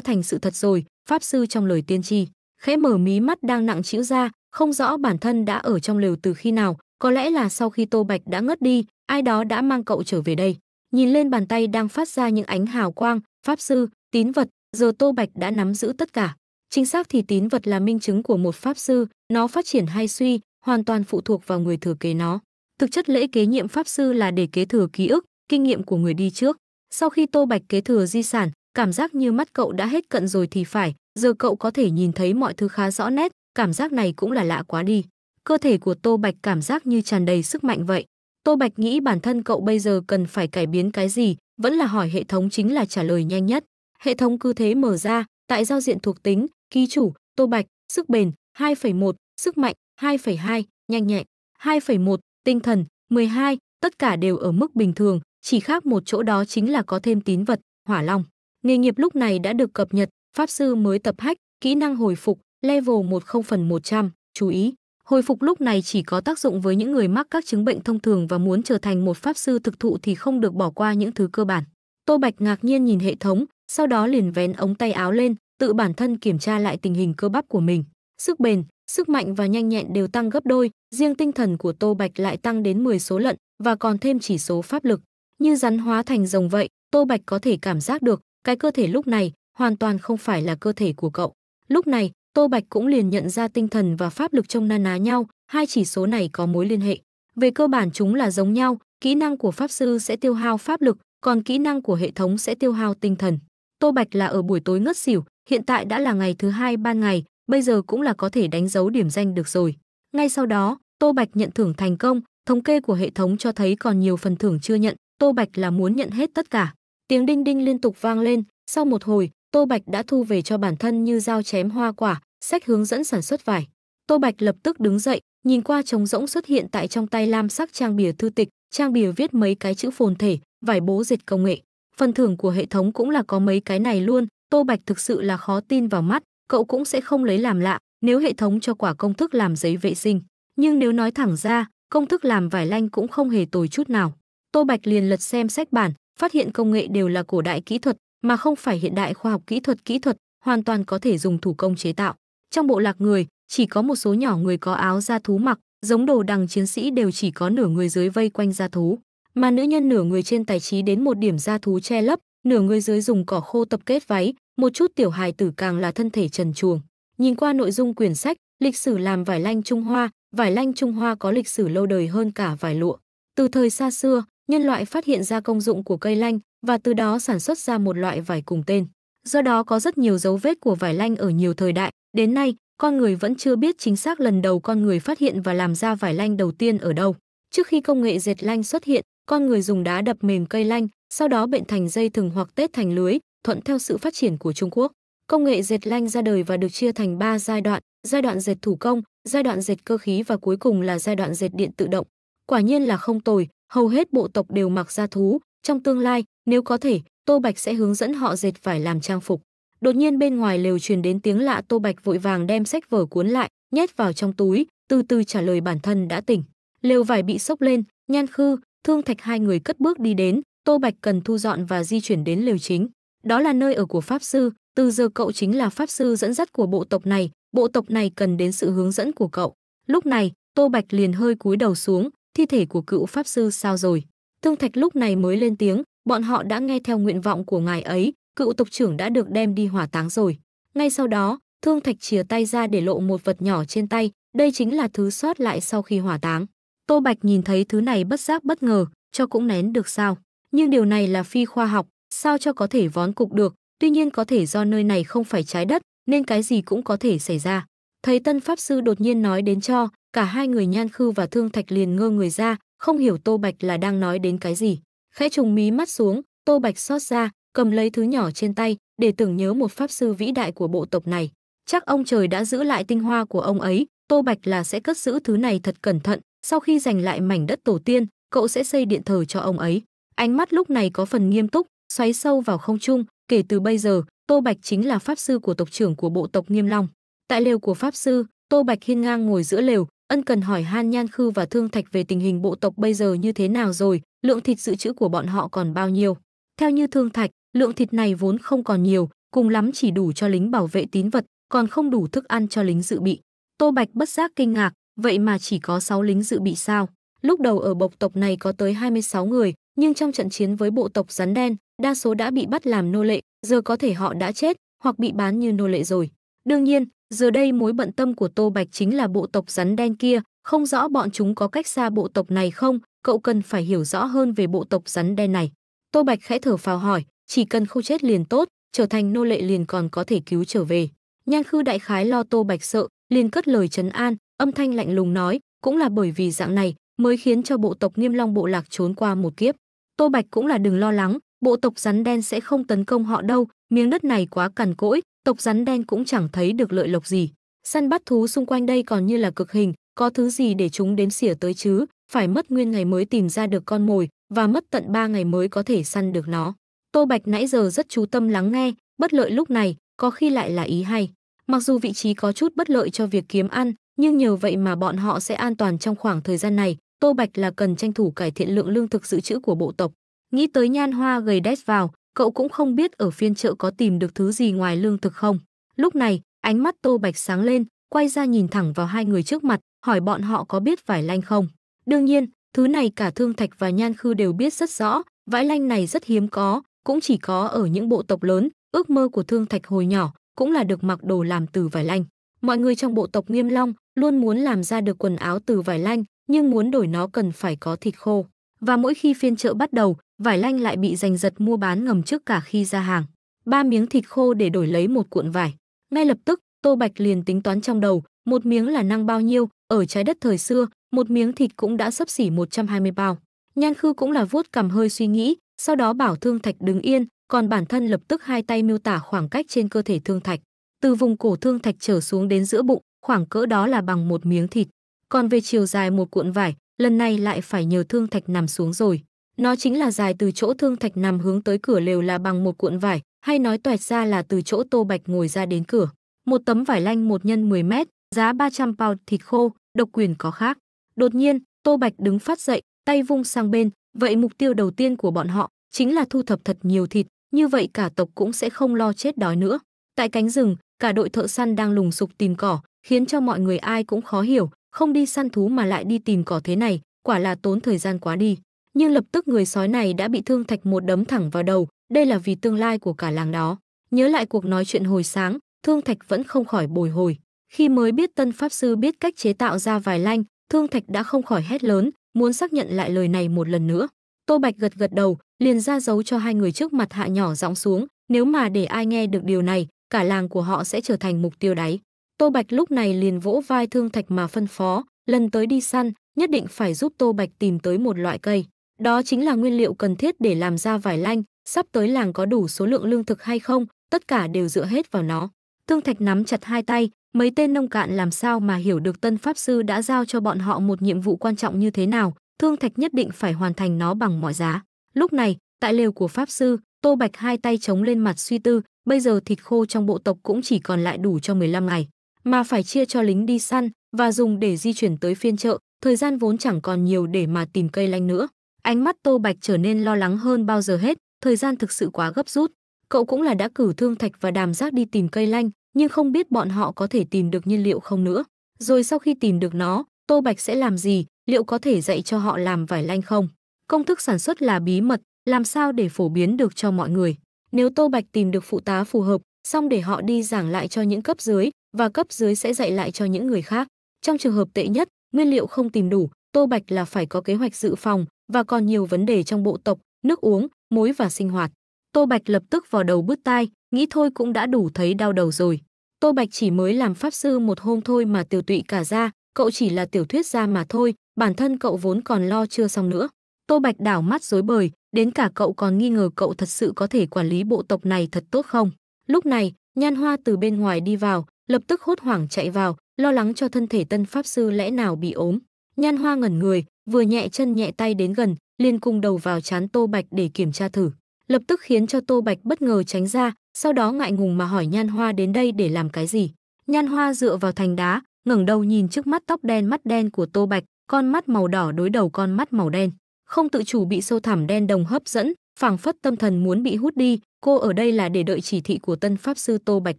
thành sự thật rồi, pháp sư trong lời tiên tri. Khẽ mở mí mắt đang nặng trĩu ra, không rõ bản thân đã ở trong lều từ khi nào, có lẽ là sau khi Tô Bạch đã ngất đi, ai đó đã mang cậu trở về đây. Nhìn lên bàn tay đang phát ra những ánh hào quang, pháp sư, tín vật, giờ Tô Bạch đã nắm giữ tất cả. Chính xác thì tín vật là minh chứng của một pháp sư, nó phát triển hay suy, hoàn toàn phụ thuộc vào người thừa kế nó. Thực chất lễ kế nhiệm pháp sư là để kế thừa ký ức, kinh nghiệm của người đi trước. Sau khi Tô Bạch kế thừa di sản, cảm giác như mắt cậu đã hết cận rồi thì phải, giờ cậu có thể nhìn thấy mọi thứ khá rõ nét, cảm giác này cũng là lạ quá đi. Cơ thể của Tô Bạch cảm giác như tràn đầy sức mạnh vậy. Tô Bạch nghĩ bản thân cậu bây giờ cần phải cải biến cái gì, vẫn là hỏi hệ thống chính là trả lời nhanh nhất. Hệ thống cứ thế mở ra, tại giao diện thuộc tính, ký chủ, Tô Bạch, sức bền, hai phẩy một, sức mạnh, hai phẩy hai, nhanh nhẹn, hai phẩy một, tinh thần, mười hai, tất cả đều ở mức bình thường, chỉ khác một chỗ đó chính là có thêm tín vật, hỏa long. Nghề nghiệp lúc này đã được cập nhật, pháp sư mới tập hách, Kỹ năng hồi phục, level mười phần một trăm, chú ý. Hồi phục lúc này chỉ có tác dụng với những người mắc các chứng bệnh thông thường và muốn trở thành một pháp sư thực thụ thì không được bỏ qua những thứ cơ bản. Tô Bạch ngạc nhiên nhìn hệ thống, sau đó liền vén ống tay áo lên, tự bản thân kiểm tra lại tình hình cơ bắp của mình. Sức bền, sức mạnh và nhanh nhẹn đều tăng gấp đôi, riêng tinh thần của Tô Bạch lại tăng đến mười số lần và còn thêm chỉ số pháp lực. Như rắn hóa thành rồng vậy, Tô Bạch có thể cảm giác được, cái cơ thể lúc này hoàn toàn không phải là cơ thể của cậu. Lúc này, Tô Bạch cũng liền nhận ra tinh thần và pháp lực trông na ná nhau, hai chỉ số này có mối liên hệ. Về cơ bản chúng là giống nhau, kỹ năng của pháp sư sẽ tiêu hao pháp lực, còn kỹ năng của hệ thống sẽ tiêu hao tinh thần. Tô Bạch là ở buổi tối ngất xỉu, hiện tại đã là ngày thứ hai ban ngày, bây giờ cũng là có thể đánh dấu điểm danh được rồi. Ngay sau đó, Tô Bạch nhận thưởng thành công, thống kê của hệ thống cho thấy còn nhiều phần thưởng chưa nhận, Tô Bạch là muốn nhận hết tất cả. Tiếng đinh đinh liên tục vang lên, sau một hồi, Tô Bạch đã thu về cho bản thân như dao chém hoa quả, sách hướng dẫn sản xuất vải. Tô Bạch lập tức đứng dậy, nhìn qua trống rỗng xuất hiện tại trong tay lam sắc trang bìa thư tịch, trang bìa viết mấy cái chữ phồn thể, vải bố dệt công nghệ. Phần thưởng của hệ thống cũng là có mấy cái này luôn, Tô Bạch thực sự là khó tin vào mắt, cậu cũng sẽ không lấy làm lạ nếu hệ thống cho quả công thức làm giấy vệ sinh. Nhưng nếu nói thẳng ra, công thức làm vải lanh cũng không hề tồi chút nào. Tô Bạch liền lật xem sách bản, phát hiện công nghệ đều là cổ đại kỹ thuật, mà không phải hiện đại khoa học kỹ thuật kỹ thuật, hoàn toàn có thể dùng thủ công chế tạo. Trong bộ lạc người, chỉ có một số nhỏ người có áo da thú mặc, giống đồ đằng chiến sĩ đều chỉ có nửa người dưới vây quanh da thú, mà nữ nhân nửa người trên tài trí đến một điểm da thú che lấp, nửa người dưới dùng cỏ khô tập kết váy, một chút tiểu hài tử càng là thân thể trần truồng. Nhìn qua nội dung quyển sách, lịch sử làm vải lanh Trung Hoa, vải lanh Trung Hoa có lịch sử lâu đời hơn cả vải lụa. Từ thời xa xưa, nhân loại phát hiện ra công dụng của cây lanh và từ đó sản xuất ra một loại vải cùng tên. Do đó có rất nhiều dấu vết của vải lanh ở nhiều thời đại, đến nay con người vẫn chưa biết chính xác lần đầu con người phát hiện và làm ra vải lanh đầu tiên ở đâu. Trước khi công nghệ dệt lanh xuất hiện, con người dùng đá đập mềm cây lanh, sau đó bện thành dây thừng hoặc tết thành lưới, thuận theo sự phát triển của Trung Quốc. Công nghệ dệt lanh ra đời và được chia thành ba giai đoạn, giai đoạn dệt thủ công, giai đoạn dệt cơ khí và cuối cùng là giai đoạn dệt điện tự động. Quả nhiên là không tồi, hầu hết bộ tộc đều mặc da thú, trong tương lai, nếu có thể, Tô Bạch sẽ hướng dẫn họ dệt vải làm trang phục. Đột nhiên bên ngoài lều truyền đến tiếng lạ, Tô Bạch vội vàng đem sách vở cuốn lại, nhét vào trong túi, từ từ trả lời bản thân đã tỉnh. Lều vải bị sốc lên, Nhan Khư, Thương Thạch hai người cất bước đi đến, Tô Bạch cần thu dọn và di chuyển đến lều chính. Đó là nơi ở của pháp sư, từ giờ cậu chính là pháp sư dẫn dắt của bộ tộc này, bộ tộc này cần đến sự hướng dẫn của cậu. Lúc này, Tô Bạch liền hơi cúi đầu xuống, thi thể của cựu pháp sư sao rồi? Thương Thạch lúc này mới lên tiếng, bọn họ đã nghe theo nguyện vọng của ngài ấy, cựu tộc trưởng đã được đem đi hỏa táng rồi. Ngay sau đó, Thương Thạch chìa tay ra để lộ một vật nhỏ trên tay, đây chính là thứ sót lại sau khi hỏa táng. Tô Bạch nhìn thấy thứ này bất giác bất ngờ, cho cũng nén được sao? Nhưng điều này là phi khoa học, sao cho có thể vón cục được? Tuy nhiên có thể do nơi này không phải trái đất, nên cái gì cũng có thể xảy ra. Thấy tân pháp sư đột nhiên nói đến cho, cả hai người Nhan Khư và Thương Thạch liền ngơ người ra, không hiểu Tô Bạch là đang nói đến cái gì. Khẽ trùng mí mắt xuống, Tô Bạch xót ra, cầm lấy thứ nhỏ trên tay, để tưởng nhớ một pháp sư vĩ đại của bộ tộc này. Chắc ông trời đã giữ lại tinh hoa của ông ấy, Tô Bạch là sẽ cất giữ thứ này thật cẩn thận, sau khi giành lại mảnh đất tổ tiên, cậu sẽ xây điện thờ cho ông ấy. Ánh mắt lúc này có phần nghiêm túc, xoáy sâu vào không trung, kể từ bây giờ, Tô Bạch chính là pháp sư của tộc trưởng của bộ tộc Nghiêm Long. Tại lều của pháp sư, Tô Bạch hiên ngang ngồi giữa lều, ân cần hỏi han Nhan Khư và Thương Thạch về tình hình bộ tộc bây giờ như thế nào rồi, lượng thịt dự trữ của bọn họ còn bao nhiêu. Theo như Thương Thạch, lượng thịt này vốn không còn nhiều, cùng lắm chỉ đủ cho lính bảo vệ tín vật, còn không đủ thức ăn cho lính dự bị. Tô Bạch bất giác kinh ngạc, vậy mà chỉ có sáu lính dự bị sao? Lúc đầu ở bộ tộc này có tới hai mươi sáu người, nhưng trong trận chiến với bộ tộc rắn đen, đa số đã bị bắt làm nô lệ, giờ có thể họ đã chết hoặc bị bán như nô lệ rồi. Đương nhiên, giờ đây mối bận tâm của Tô Bạch chính là bộ tộc rắn đen kia, không rõ bọn chúng có cách xa bộ tộc này không, cậu cần phải hiểu rõ hơn về bộ tộc rắn đen này. Tô Bạch khẽ thở phào hỏi, chỉ cần không chết liền tốt, trở thành nô lệ liền còn có thể cứu trở về. Nhan Khư đại khái lo Tô Bạch sợ, liền cất lời trấn an, âm thanh lạnh lùng nói, cũng là bởi vì dạng này mới khiến cho bộ tộc Nghiêm Long bộ lạc trốn qua một kiếp. Tô Bạch cũng là đừng lo lắng, bộ tộc rắn đen sẽ không tấn công họ đâu, miếng đất này quá cằn cỗi, tộc rắn đen cũng chẳng thấy được lợi lộc gì. Săn bắt thú xung quanh đây còn như là cực hình, có thứ gì để chúng đếm xỉa tới chứ, phải mất nguyên ngày mới tìm ra được con mồi và mất tận ba ngày mới có thể săn được nó. Tô Bạch nãy giờ rất chú tâm lắng nghe, bất lợi lúc này, có khi lại là ý hay. Mặc dù vị trí có chút bất lợi cho việc kiếm ăn, nhưng nhờ vậy mà bọn họ sẽ an toàn trong khoảng thời gian này. Tô Bạch là cần tranh thủ cải thiện lượng lương thực dự trữ của bộ tộc. Nghĩ tới Nhan Hoa gầy đét vào, cậu cũng không biết ở phiên chợ có tìm được thứ gì ngoài lương thực không. Lúc này, ánh mắt Tô Bạch sáng lên, quay ra nhìn thẳng vào hai người trước mặt, hỏi bọn họ có biết vải lanh không. Đương nhiên, thứ này cả Thương Thạch và Nhan Khư đều biết rất rõ, vải lanh này rất hiếm có, cũng chỉ có ở những bộ tộc lớn. Ước mơ của Thương Thạch hồi nhỏ cũng là được mặc đồ làm từ vải lanh. Mọi người trong bộ tộc Nghiêm Long luôn muốn làm ra được quần áo từ vải lanh, nhưng muốn đổi nó cần phải có thịt khô. Và mỗi khi phiên chợ bắt đầu, vải lanh lại bị giành giật mua bán ngầm trước cả khi ra hàng. Ba miếng thịt khô để đổi lấy một cuộn vải. Ngay lập tức, Tô Bạch liền tính toán trong đầu, một miếng là năng bao nhiêu, ở trái đất thời xưa, một miếng thịt cũng đã xấp xỉ một trăm hai mươi bao. Nhan Khư cũng là vuốt cằm hơi suy nghĩ, sau đó bảo Thương Thạch đứng yên, còn bản thân lập tức hai tay miêu tả khoảng cách trên cơ thể Thương Thạch. Từ vùng cổ Thương Thạch trở xuống đến giữa bụng, khoảng cỡ đó là bằng một miếng thịt. Còn về chiều dài một cuộn vải, lần này lại phải nhờ Thương Thạch nằm xuống rồi. Nó chính là dài từ chỗ Thương Thạch nằm hướng tới cửa lều là bằng một cuộn vải, hay nói toẹt ra là từ chỗ Tô Bạch ngồi ra đến cửa. Một tấm vải lanh một nhân mười mét, giá ba trăm pound thịt khô, độc quyền có khác. Đột nhiên, Tô Bạch đứng phát dậy, tay vung sang bên, vậy mục tiêu đầu tiên của bọn họ chính là thu thập thật nhiều thịt, như vậy cả tộc cũng sẽ không lo chết đói nữa. Tại cánh rừng, cả đội thợ săn đang lùng sục tìm cỏ, khiến cho mọi người ai cũng khó hiểu, không đi săn thú mà lại đi tìm cỏ thế này, quả là tốn thời gian quá đi. Nhưng lập tức người sói này đã bị Thương Thạch một đấm thẳng vào đầu, đây là vì tương lai của cả làng đó. Nhớ lại cuộc nói chuyện hồi sáng, Thương Thạch vẫn không khỏi bồi hồi. Khi mới biết tân pháp sư biết cách chế tạo ra vải lanh, Thương Thạch đã không khỏi hét lớn, muốn xác nhận lại lời này một lần nữa. Tô Bạch gật gật đầu, liền ra dấu cho hai người trước mặt hạ nhỏ giọng xuống, nếu mà để ai nghe được điều này, cả làng của họ sẽ trở thành mục tiêu đáy. Tô Bạch lúc này liền vỗ vai Thương Thạch mà phân phó, lần tới đi săn, nhất định phải giúp Tô Bạch tìm tới một loại cây. Đó chính là nguyên liệu cần thiết để làm ra vải lanh, sắp tới làng có đủ số lượng lương thực hay không, tất cả đều dựa hết vào nó. Thương Thạch nắm chặt hai tay, mấy tên nông cạn làm sao mà hiểu được tân pháp sư đã giao cho bọn họ một nhiệm vụ quan trọng như thế nào, Thương Thạch nhất định phải hoàn thành nó bằng mọi giá. Lúc này, tại lều của pháp sư, Tô Bạch hai tay chống lên mặt suy tư, bây giờ thịt khô trong bộ tộc cũng chỉ còn lại đủ cho mười lăm ngày, mà phải chia cho lính đi săn và dùng để di chuyển tới phiên chợ, thời gian vốn chẳng còn nhiều để mà tìm cây lanh nữa. Ánh mắt Tô Bạch trở nên lo lắng hơn bao giờ hết, thời gian thực sự quá gấp rút. Cậu cũng là đã cử Thương Thạch và Đàm Giác đi tìm cây lanh, nhưng không biết bọn họ có thể tìm được nhiên liệu không nữa. Rồi sau khi tìm được nó, Tô Bạch sẽ làm gì, liệu có thể dạy cho họ làm vải lanh không? Công thức sản xuất là bí mật, làm sao để phổ biến được cho mọi người? Nếu Tô Bạch tìm được phụ tá phù hợp, xong để họ đi giảng lại cho những cấp dưới, và cấp dưới sẽ dạy lại cho những người khác. Trong trường hợp tệ nhất, nguyên liệu không tìm đủ, Tô Bạch là phải có kế hoạch dự phòng, và còn nhiều vấn đề trong bộ tộc, nước uống, muối và sinh hoạt. Tô Bạch lập tức vào đầu bứt tai, nghĩ thôi cũng đã đủ thấy đau đầu rồi. Tô Bạch chỉ mới làm pháp sư một hôm thôi mà tiểu tụy cả ra, cậu chỉ là tiểu thuyết gia mà thôi, bản thân cậu vốn còn lo chưa xong nữa. Tô Bạch đảo mắt rối bời, đến cả cậu còn nghi ngờ cậu thật sự có thể quản lý bộ tộc này thật tốt không. Lúc này, Nhan Hoa từ bên ngoài đi vào, lập tức hốt hoảng chạy vào, lo lắng cho thân thể tân pháp sư lẽ nào bị ốm. Nhan Hoa ngẩn người, vừa nhẹ chân nhẹ tay đến gần, liền cùng đầu vào trán Tô Bạch để kiểm tra thử. Lập tức khiến cho Tô Bạch bất ngờ tránh ra, sau đó ngại ngùng mà hỏi Nhan Hoa đến đây để làm cái gì. Nhan Hoa dựa vào thành đá, ngẩng đầu nhìn trước mắt tóc đen mắt đen của Tô Bạch, con mắt màu đỏ đối đầu con mắt màu đen. Không tự chủ bị sâu thẳm đen đồng hấp dẫn, phảng phất tâm thần muốn bị hút đi, cô ở đây là để đợi chỉ thị của tân pháp sư Tô Bạch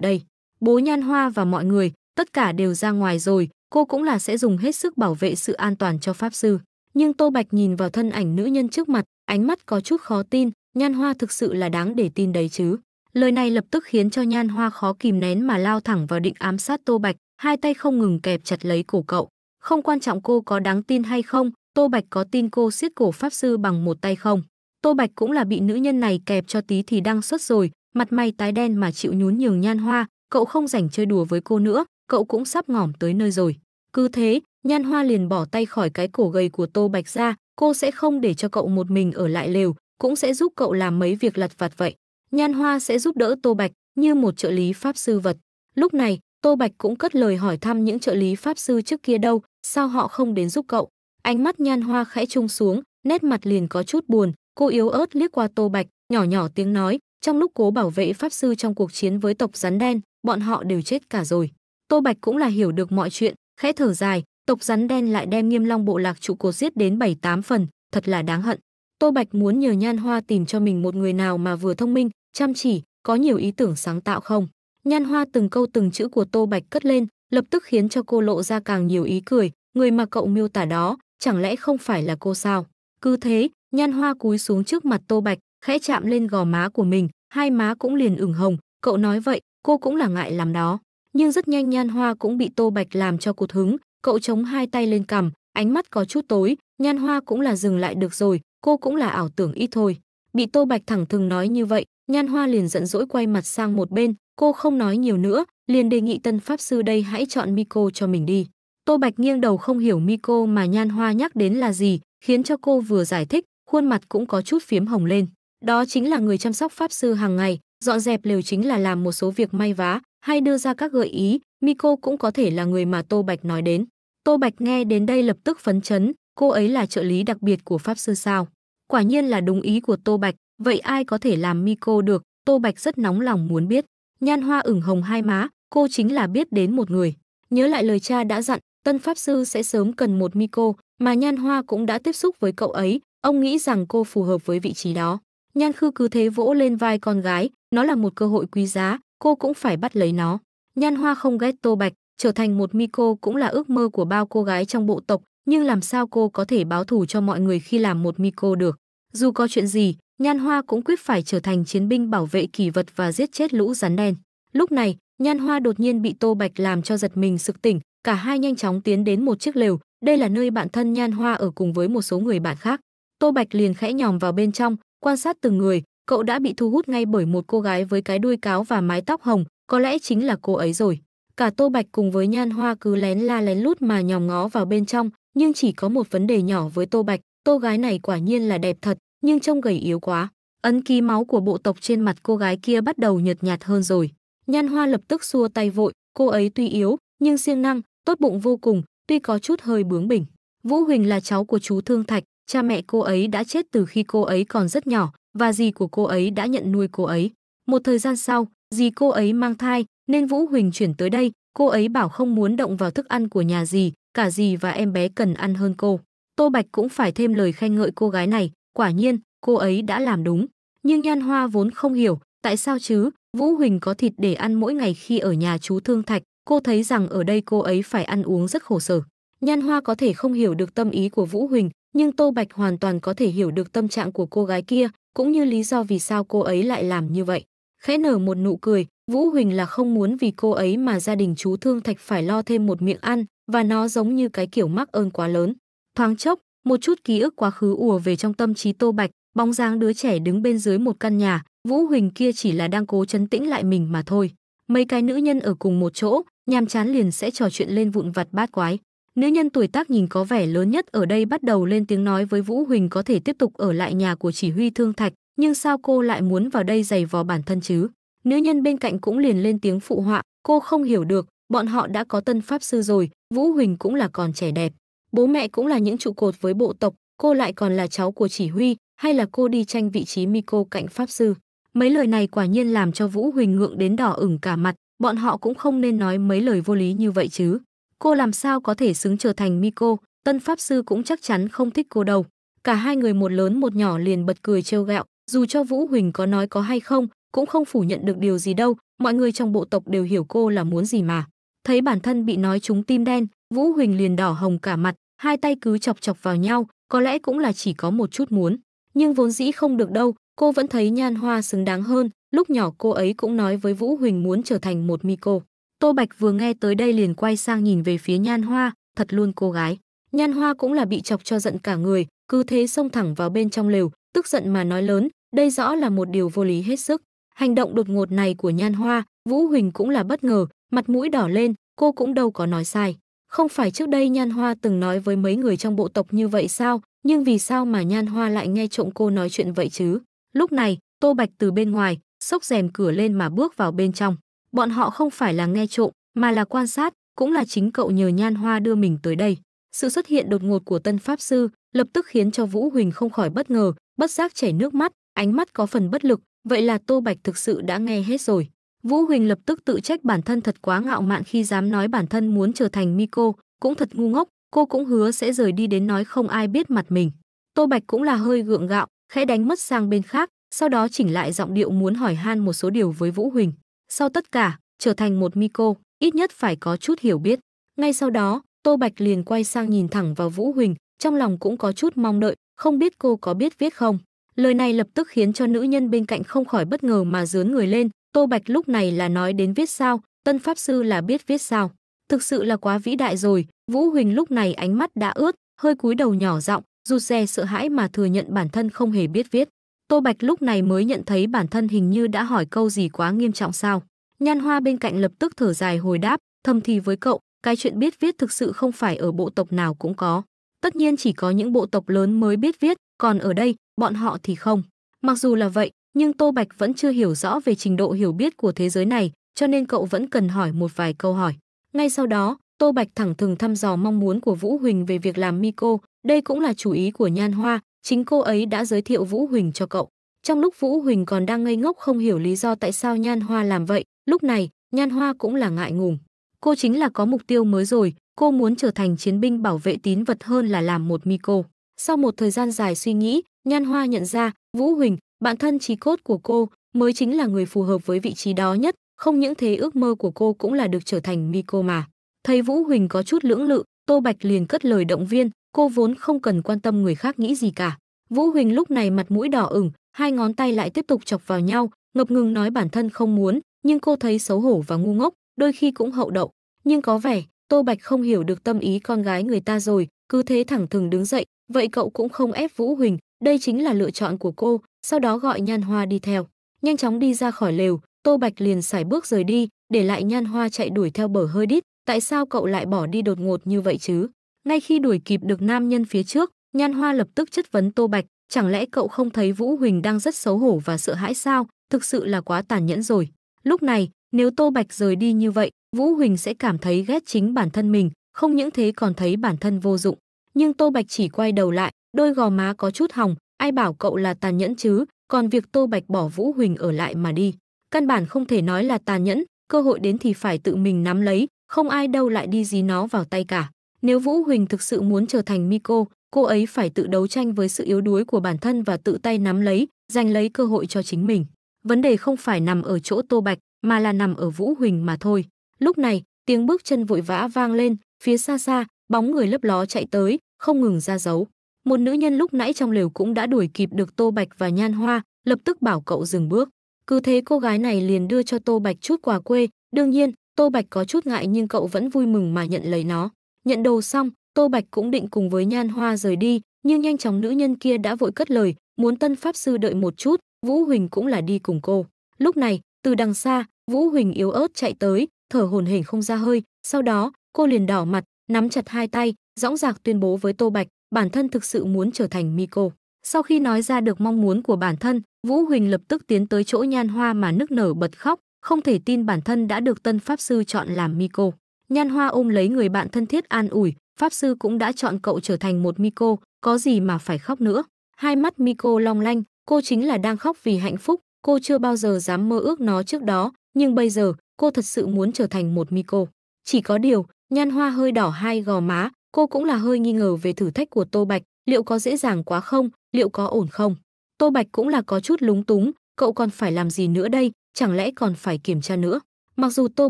đây. Bố Nhan Hoa và mọi người, tất cả đều ra ngoài rồi, cô cũng là sẽ dùng hết sức bảo vệ sự an toàn cho pháp sư. Nhưng Tô Bạch nhìn vào thân ảnh nữ nhân trước mặt, ánh mắt có chút khó tin. Nhan Hoa thực sự là đáng để tin đấy chứ. Lời này lập tức khiến cho Nhan Hoa khó kìm nén mà lao thẳng vào định ám sát Tô Bạch, hai tay không ngừng kẹp chặt lấy cổ cậu. Không quan trọng cô có đáng tin hay không, Tô Bạch có tin cô siết cổ pháp sư bằng một tay không. Tô Bạch cũng là bị nữ nhân này kẹp cho tí thì đang xuất rồi, mặt mày tái đen mà chịu nhún nhường Nhan Hoa, cậu không rảnh chơi đùa với cô nữa, cậu cũng sắp ngỏm tới nơi rồi. Cứ thế, Nhan Hoa liền bỏ tay khỏi cái cổ gầy của Tô Bạch ra, cô sẽ không để cho cậu một mình ở lại lều, cũng sẽ giúp cậu làm mấy việc lặt vặt vậy. Nhan Hoa sẽ giúp đỡ Tô Bạch như một trợ lý pháp sư vật. Lúc này, Tô Bạch cũng cất lời hỏi thăm những trợ lý pháp sư trước kia đâu, sao họ không đến giúp cậu. Ánh mắt Nhan Hoa khẽ chùng xuống, nét mặt liền có chút buồn, cô yếu ớt liếc qua Tô Bạch, nhỏ nhỏ tiếng nói, trong lúc cố bảo vệ pháp sư trong cuộc chiến với tộc rắn đen, bọn họ đều chết cả rồi. Tô Bạch cũng là hiểu được mọi chuyện, khẽ thở dài, tộc rắn đen lại đem Nghiêm Long bộ lạc trụ cột giết đến bảy tám phần, thật là đáng hận. Tô Bạch muốn nhờ Nhan Hoa tìm cho mình một người nào mà vừa thông minh, chăm chỉ, có nhiều ý tưởng sáng tạo không. Nhan Hoa từng câu từng chữ của Tô Bạch cất lên, lập tức khiến cho cô lộ ra càng nhiều ý cười, người mà cậu miêu tả đó, chẳng lẽ không phải là cô sao? Cứ thế, Nhan Hoa cúi xuống trước mặt Tô Bạch, khẽ chạm lên gò má của mình, hai má cũng liền ửng hồng, cậu nói vậy, cô cũng là ngại làm đó. Nhưng rất nhanh Nhan Hoa cũng bị Tô Bạch làm cho cụt hứng, cậu chống hai tay lên cằm, ánh mắt có chút tối, Nhan Hoa cũng là dừng lại được rồi, cô cũng là ảo tưởng ít thôi. Bị Tô Bạch thẳng thừng nói như vậy, Nhan Hoa liền giận dỗi quay mặt sang một bên, cô không nói nhiều nữa, liền đề nghị tân pháp sư đây hãy chọn Miko cho mình đi. Tô Bạch nghiêng đầu không hiểu Miko mà Nhan Hoa nhắc đến là gì, khiến cho cô vừa giải thích, khuôn mặt cũng có chút phiếm hồng lên. Đó chính là người chăm sóc pháp sư hàng ngày, dọn dẹp lều chính là làm một số việc may vá, hay đưa ra các gợi ý, Miko cũng có thể là người mà Tô Bạch nói đến. Tô Bạch nghe đến đây lập tức phấn chấn, cô ấy là trợ lý đặc biệt của pháp sư sao? Quả nhiên là đúng ý của Tô Bạch, vậy ai có thể làm Miko được? Tô Bạch rất nóng lòng muốn biết. Nhan Hoa ửng hồng hai má, cô chính là biết đến một người. Nhớ lại lời cha đã dặn, tân pháp sư sẽ sớm cần một Miko, mà Nhan Hoa cũng đã tiếp xúc với cậu ấy, ông nghĩ rằng cô phù hợp với vị trí đó. Nhan Khư cứ thế vỗ lên vai con gái, nó là một cơ hội quý giá, cô cũng phải bắt lấy nó. Nhan Hoa không ghét Tô Bạch, trở thành một Miko cũng là ước mơ của bao cô gái trong bộ tộc, nhưng làm sao cô có thể báo thù cho mọi người khi làm một Miko được. Dù có chuyện gì, Nhan Hoa cũng quyết phải trở thành chiến binh bảo vệ kỷ vật và giết chết lũ rắn đen. Lúc này, Nhan Hoa đột nhiên bị Tô Bạch làm cho giật mình sực tỉnh, cả hai nhanh chóng tiến đến một chiếc lều, đây là nơi bạn thân Nhan Hoa ở cùng với một số người bạn khác. Tô Bạch liền khẽ nhòm vào bên trong, quan sát từng người, cậu đã bị thu hút ngay bởi một cô gái với cái đuôi cáo và mái tóc hồng, có lẽ chính là cô ấy rồi. Cả Tô Bạch cùng với Nhan Hoa cứ lén la lén lút mà nhòm ngó vào bên trong, nhưng chỉ có một vấn đề nhỏ với Tô Bạch, cô gái này quả nhiên là đẹp thật, nhưng trông gầy yếu quá. Ấn ký máu của bộ tộc trên mặt cô gái kia bắt đầu nhợt nhạt hơn rồi. Nhan Hoa lập tức xua tay vội, cô ấy tuy yếu, nhưng siêng năng, tốt bụng vô cùng, tuy có chút hơi bướng bỉnh. Vũ Huỳnh là cháu của chú Thương Thạch, cha mẹ cô ấy đã chết từ khi cô ấy còn rất nhỏ, và dì của cô ấy đã nhận nuôi cô ấy. Một thời gian sau, dì cô ấy mang thai, nên Vũ Huỳnh chuyển tới đây, cô ấy bảo không muốn động vào thức ăn của nhà dì, cả dì và em bé cần ăn hơn cô. Tô Bạch cũng phải thêm lời khen ngợi cô gái này, quả nhiên, cô ấy đã làm đúng. Nhưng Nhan Hoa vốn không hiểu, tại sao chứ, Vũ Huỳnh có thịt để ăn mỗi ngày khi ở nhà chú Thương Thạch, cô thấy rằng ở đây cô ấy phải ăn uống rất khổ sở. Nhan Hoa có thể không hiểu được tâm ý của Vũ Huỳnh, nhưng Tô Bạch hoàn toàn có thể hiểu được tâm trạng của cô gái kia, cũng như lý do vì sao cô ấy lại làm như vậy. Khẽ nở một nụ cười, Vũ Huỳnh là không muốn vì cô ấy mà gia đình chú Thương Thạch phải lo thêm một miệng ăn, và nó giống như cái kiểu mắc ơn quá lớn. Thoáng chốc, một chút ký ức quá khứ ùa về trong tâm trí Tô Bạch, bóng dáng đứa trẻ đứng bên dưới một căn nhà, Vũ Huỳnh kia chỉ là đang cố trấn tĩnh lại mình mà thôi. Mấy cái nữ nhân ở cùng một chỗ, nhàm chán liền sẽ trò chuyện lên vụn vặt bát quái. Nữ nhân tuổi tác nhìn có vẻ lớn nhất ở đây bắt đầu lên tiếng nói với Vũ Huỳnh có thể tiếp tục ở lại nhà của chỉ huy Thương Thạch, nhưng sao cô lại muốn vào đây giày vò bản thân chứ? Nữ nhân bên cạnh cũng liền lên tiếng phụ họa, cô không hiểu được, bọn họ đã có tân pháp sư rồi, Vũ Huỳnh cũng là còn trẻ đẹp. Bố mẹ cũng là những trụ cột với bộ tộc, cô lại còn là cháu của chỉ huy, hay là cô đi tranh vị trí Miko cạnh pháp sư? Mấy lời này quả nhiên làm cho Vũ Huỳnh ngượng đến đỏ ửng cả mặt, bọn họ cũng không nên nói mấy lời vô lý như vậy chứ. Cô làm sao có thể xứng trở thành Miko, tân pháp sư cũng chắc chắn không thích cô đâu. Cả hai người một lớn một nhỏ liền bật cười trêu ghẹo, dù cho Vũ Huỳnh có nói có hay không, cũng không phủ nhận được điều gì đâu, mọi người trong bộ tộc đều hiểu cô là muốn gì mà. Thấy bản thân bị nói trúng tim đen, Vũ Huỳnh liền đỏ hồng cả mặt, hai tay cứ chọc chọc vào nhau, có lẽ cũng là chỉ có một chút muốn. Nhưng vốn dĩ không được đâu, cô vẫn thấy Nhan Hoa xứng đáng hơn, lúc nhỏ cô ấy cũng nói với Vũ Huỳnh muốn trở thành một Miko. Tô Bạch vừa nghe tới đây liền quay sang nhìn về phía Nhan Hoa, thật luôn cô gái. Nhan Hoa cũng là bị chọc cho giận cả người, cứ thế xông thẳng vào bên trong lều, tức giận mà nói lớn, đây rõ là một điều vô lý hết sức. Hành động đột ngột này của Nhan Hoa, Vũ Huỳnh cũng là bất ngờ, mặt mũi đỏ lên, cô cũng đâu có nói sai. Không phải trước đây Nhan Hoa từng nói với mấy người trong bộ tộc như vậy sao, nhưng vì sao mà Nhan Hoa lại nghe trộm cô nói chuyện vậy chứ? Lúc này, Tô Bạch từ bên ngoài, xốc rèm cửa lên mà bước vào bên trong. Bọn họ không phải là nghe trộm, mà là quan sát, cũng là chính cậu nhờ Nhan Hoa đưa mình tới đây. Sự xuất hiện đột ngột của tân pháp sư lập tức khiến cho Vũ Huỳnh không khỏi bất ngờ, bất giác chảy nước mắt, ánh mắt có phần bất lực, vậy là Tô Bạch thực sự đã nghe hết rồi. Vũ Huỳnh lập tức tự trách bản thân thật quá ngạo mạn khi dám nói bản thân muốn trở thành Miko, cũng thật ngu ngốc, cô cũng hứa sẽ rời đi đến nói không ai biết mặt mình. Tô Bạch cũng là hơi gượng gạo, khẽ đánh mất sang bên khác, sau đó chỉnh lại giọng điệu muốn hỏi han một số điều với Vũ Huỳnh. Sau tất cả, trở thành một Miko, ít nhất phải có chút hiểu biết. Ngay sau đó, Tô Bạch liền quay sang nhìn thẳng vào Vũ Huỳnh, trong lòng cũng có chút mong đợi, không biết cô có biết viết không. Lời này lập tức khiến cho nữ nhân bên cạnh không khỏi bất ngờ mà giớn người lên. Tô Bạch lúc này là nói đến viết sao, tân pháp sư là biết viết sao. Thực sự là quá vĩ đại rồi, Vũ Huỳnh lúc này ánh mắt đã ướt, hơi cúi đầu nhỏ giọng, rụt rè sợ hãi mà thừa nhận bản thân không hề biết viết. Tô Bạch lúc này mới nhận thấy bản thân hình như đã hỏi câu gì quá nghiêm trọng sao. Nhan Hoa bên cạnh lập tức thở dài hồi đáp, thầm thì với cậu, cái chuyện biết viết thực sự không phải ở bộ tộc nào cũng có. Tất nhiên chỉ có những bộ tộc lớn mới biết viết, còn ở đây, bọn họ thì không. Mặc dù là vậy, nhưng Tô Bạch vẫn chưa hiểu rõ về trình độ hiểu biết của thế giới này, cho nên cậu vẫn cần hỏi một vài câu hỏi. Ngay sau đó, Tô Bạch thẳng thừng thăm dò mong muốn của Vũ Huỳnh về việc làm Miko, đây cũng là chủ ý của Nhan Hoa, chính cô ấy đã giới thiệu Vũ Huỳnh cho cậu. Trong lúc Vũ Huỳnh còn đang ngây ngốc không hiểu lý do tại sao Nhan Hoa làm vậy, lúc này, Nhan Hoa cũng là ngại ngùng. Cô chính là có mục tiêu mới rồi, cô muốn trở thành chiến binh bảo vệ tín vật hơn là làm một Miko. Sau một thời gian dài suy nghĩ, Nhan Hoa nhận ra, Vũ Huỳnh, bạn thân chí cốt của cô, mới chính là người phù hợp với vị trí đó nhất, không những thế ước mơ của cô cũng là được trở thành Miko mà. Thấy Vũ Huỳnh có chút lưỡng lự, Tô Bạch liền cất lời động viên, cô vốn không cần quan tâm người khác nghĩ gì cả. Vũ Huỳnh lúc này mặt mũi đỏ ửng, hai ngón tay lại tiếp tục chọc vào nhau, ngập ngừng nói bản thân không muốn, nhưng cô thấy xấu hổ và ngu ngốc, đôi khi cũng hậu đậu. Nhưng có vẻ, Tô Bạch không hiểu được tâm ý con gái người ta rồi, cứ thế thẳng thừng đứng dậy, vậy cậu cũng không ép Vũ Huỳnh, đây chính là lựa chọn của cô, sau đó gọi Nhan Hoa đi theo. Nhanh chóng đi ra khỏi lều, Tô Bạch liền sải bước rời đi, để lại Nhan Hoa chạy đuổi theo bở hơi đít, tại sao cậu lại bỏ đi đột ngột như vậy chứ? Ngay khi đuổi kịp được nam nhân phía trước, Nhan Hoa lập tức chất vấn Tô Bạch, chẳng lẽ cậu không thấy Vũ Huỳnh đang rất xấu hổ và sợ hãi sao? Thực sự là quá tàn nhẫn rồi. Lúc này, nếu Tô Bạch rời đi như vậy, Vũ Huỳnh sẽ cảm thấy ghét chính bản thân mình, không những thế còn thấy bản thân vô dụng. Nhưng Tô Bạch chỉ quay đầu lại, đôi gò má có chút hồng, ai bảo cậu là tàn nhẫn chứ, còn việc Tô Bạch bỏ Vũ Huỳnh ở lại mà đi. Căn bản không thể nói là tàn nhẫn, cơ hội đến thì phải tự mình nắm lấy, không ai đâu lại đi dí nó vào tay cả. Nếu Vũ Huỳnh thực sự muốn trở thành Miko, cô ấy phải tự đấu tranh với sự yếu đuối của bản thân và tự tay nắm lấy, giành lấy cơ hội cho chính mình. Vấn đề không phải nằm ở chỗ Tô Bạch, mà là nằm ở Vũ Huỳnh mà thôi. Lúc này, tiếng bước chân vội vã vang lên, phía xa xa, bóng người lấp ló chạy tới, không ngừng ra dấu. Một nữ nhân lúc nãy trong lều cũng đã đuổi kịp được Tô Bạch và Nhan Hoa, lập tức bảo cậu dừng bước. Cứ thế cô gái này liền đưa cho Tô Bạch chút quà quê, đương nhiên, Tô Bạch có chút ngại nhưng cậu vẫn vui mừng mà nhận lấy nó. Nhận đồ xong, Tô Bạch cũng định cùng với Nhan Hoa rời đi, nhưng nhanh chóng nữ nhân kia đã vội cất lời, muốn tân pháp sư đợi một chút, Vũ Huỳnh cũng là đi cùng cô. Lúc này, từ đằng xa, Vũ Huỳnh yếu ớt chạy tới, thở hổn hển không ra hơi, sau đó, cô liền đỏ mặt, nắm chặt hai tay, dõng dạc tuyên bố với Tô Bạch, bản thân thực sự muốn trở thành Miko. Sau khi nói ra được mong muốn của bản thân, Vũ Huỳnh lập tức tiến tới chỗ Nhan Hoa mà nức nở bật khóc, không thể tin bản thân đã được tân pháp sư chọn làm Miko. Nhan Hoa ôm lấy người bạn thân thiết an ủi, pháp sư cũng đã chọn cậu trở thành một Miko, có gì mà phải khóc nữa. Hai mắt Miko long lanh, cô chính là đang khóc vì hạnh phúc, cô chưa bao giờ dám mơ ước nó trước đó, nhưng bây giờ, cô thật sự muốn trở thành một Miko. Chỉ có điều, Nhan Hoa hơi đỏ hai gò má, cô cũng là hơi nghi ngờ về thử thách của Tô Bạch, liệu có dễ dàng quá không, liệu có ổn không. Tô Bạch cũng là có chút lúng túng, cậu còn phải làm gì nữa đây, chẳng lẽ còn phải kiểm tra nữa. Mặc dù Tô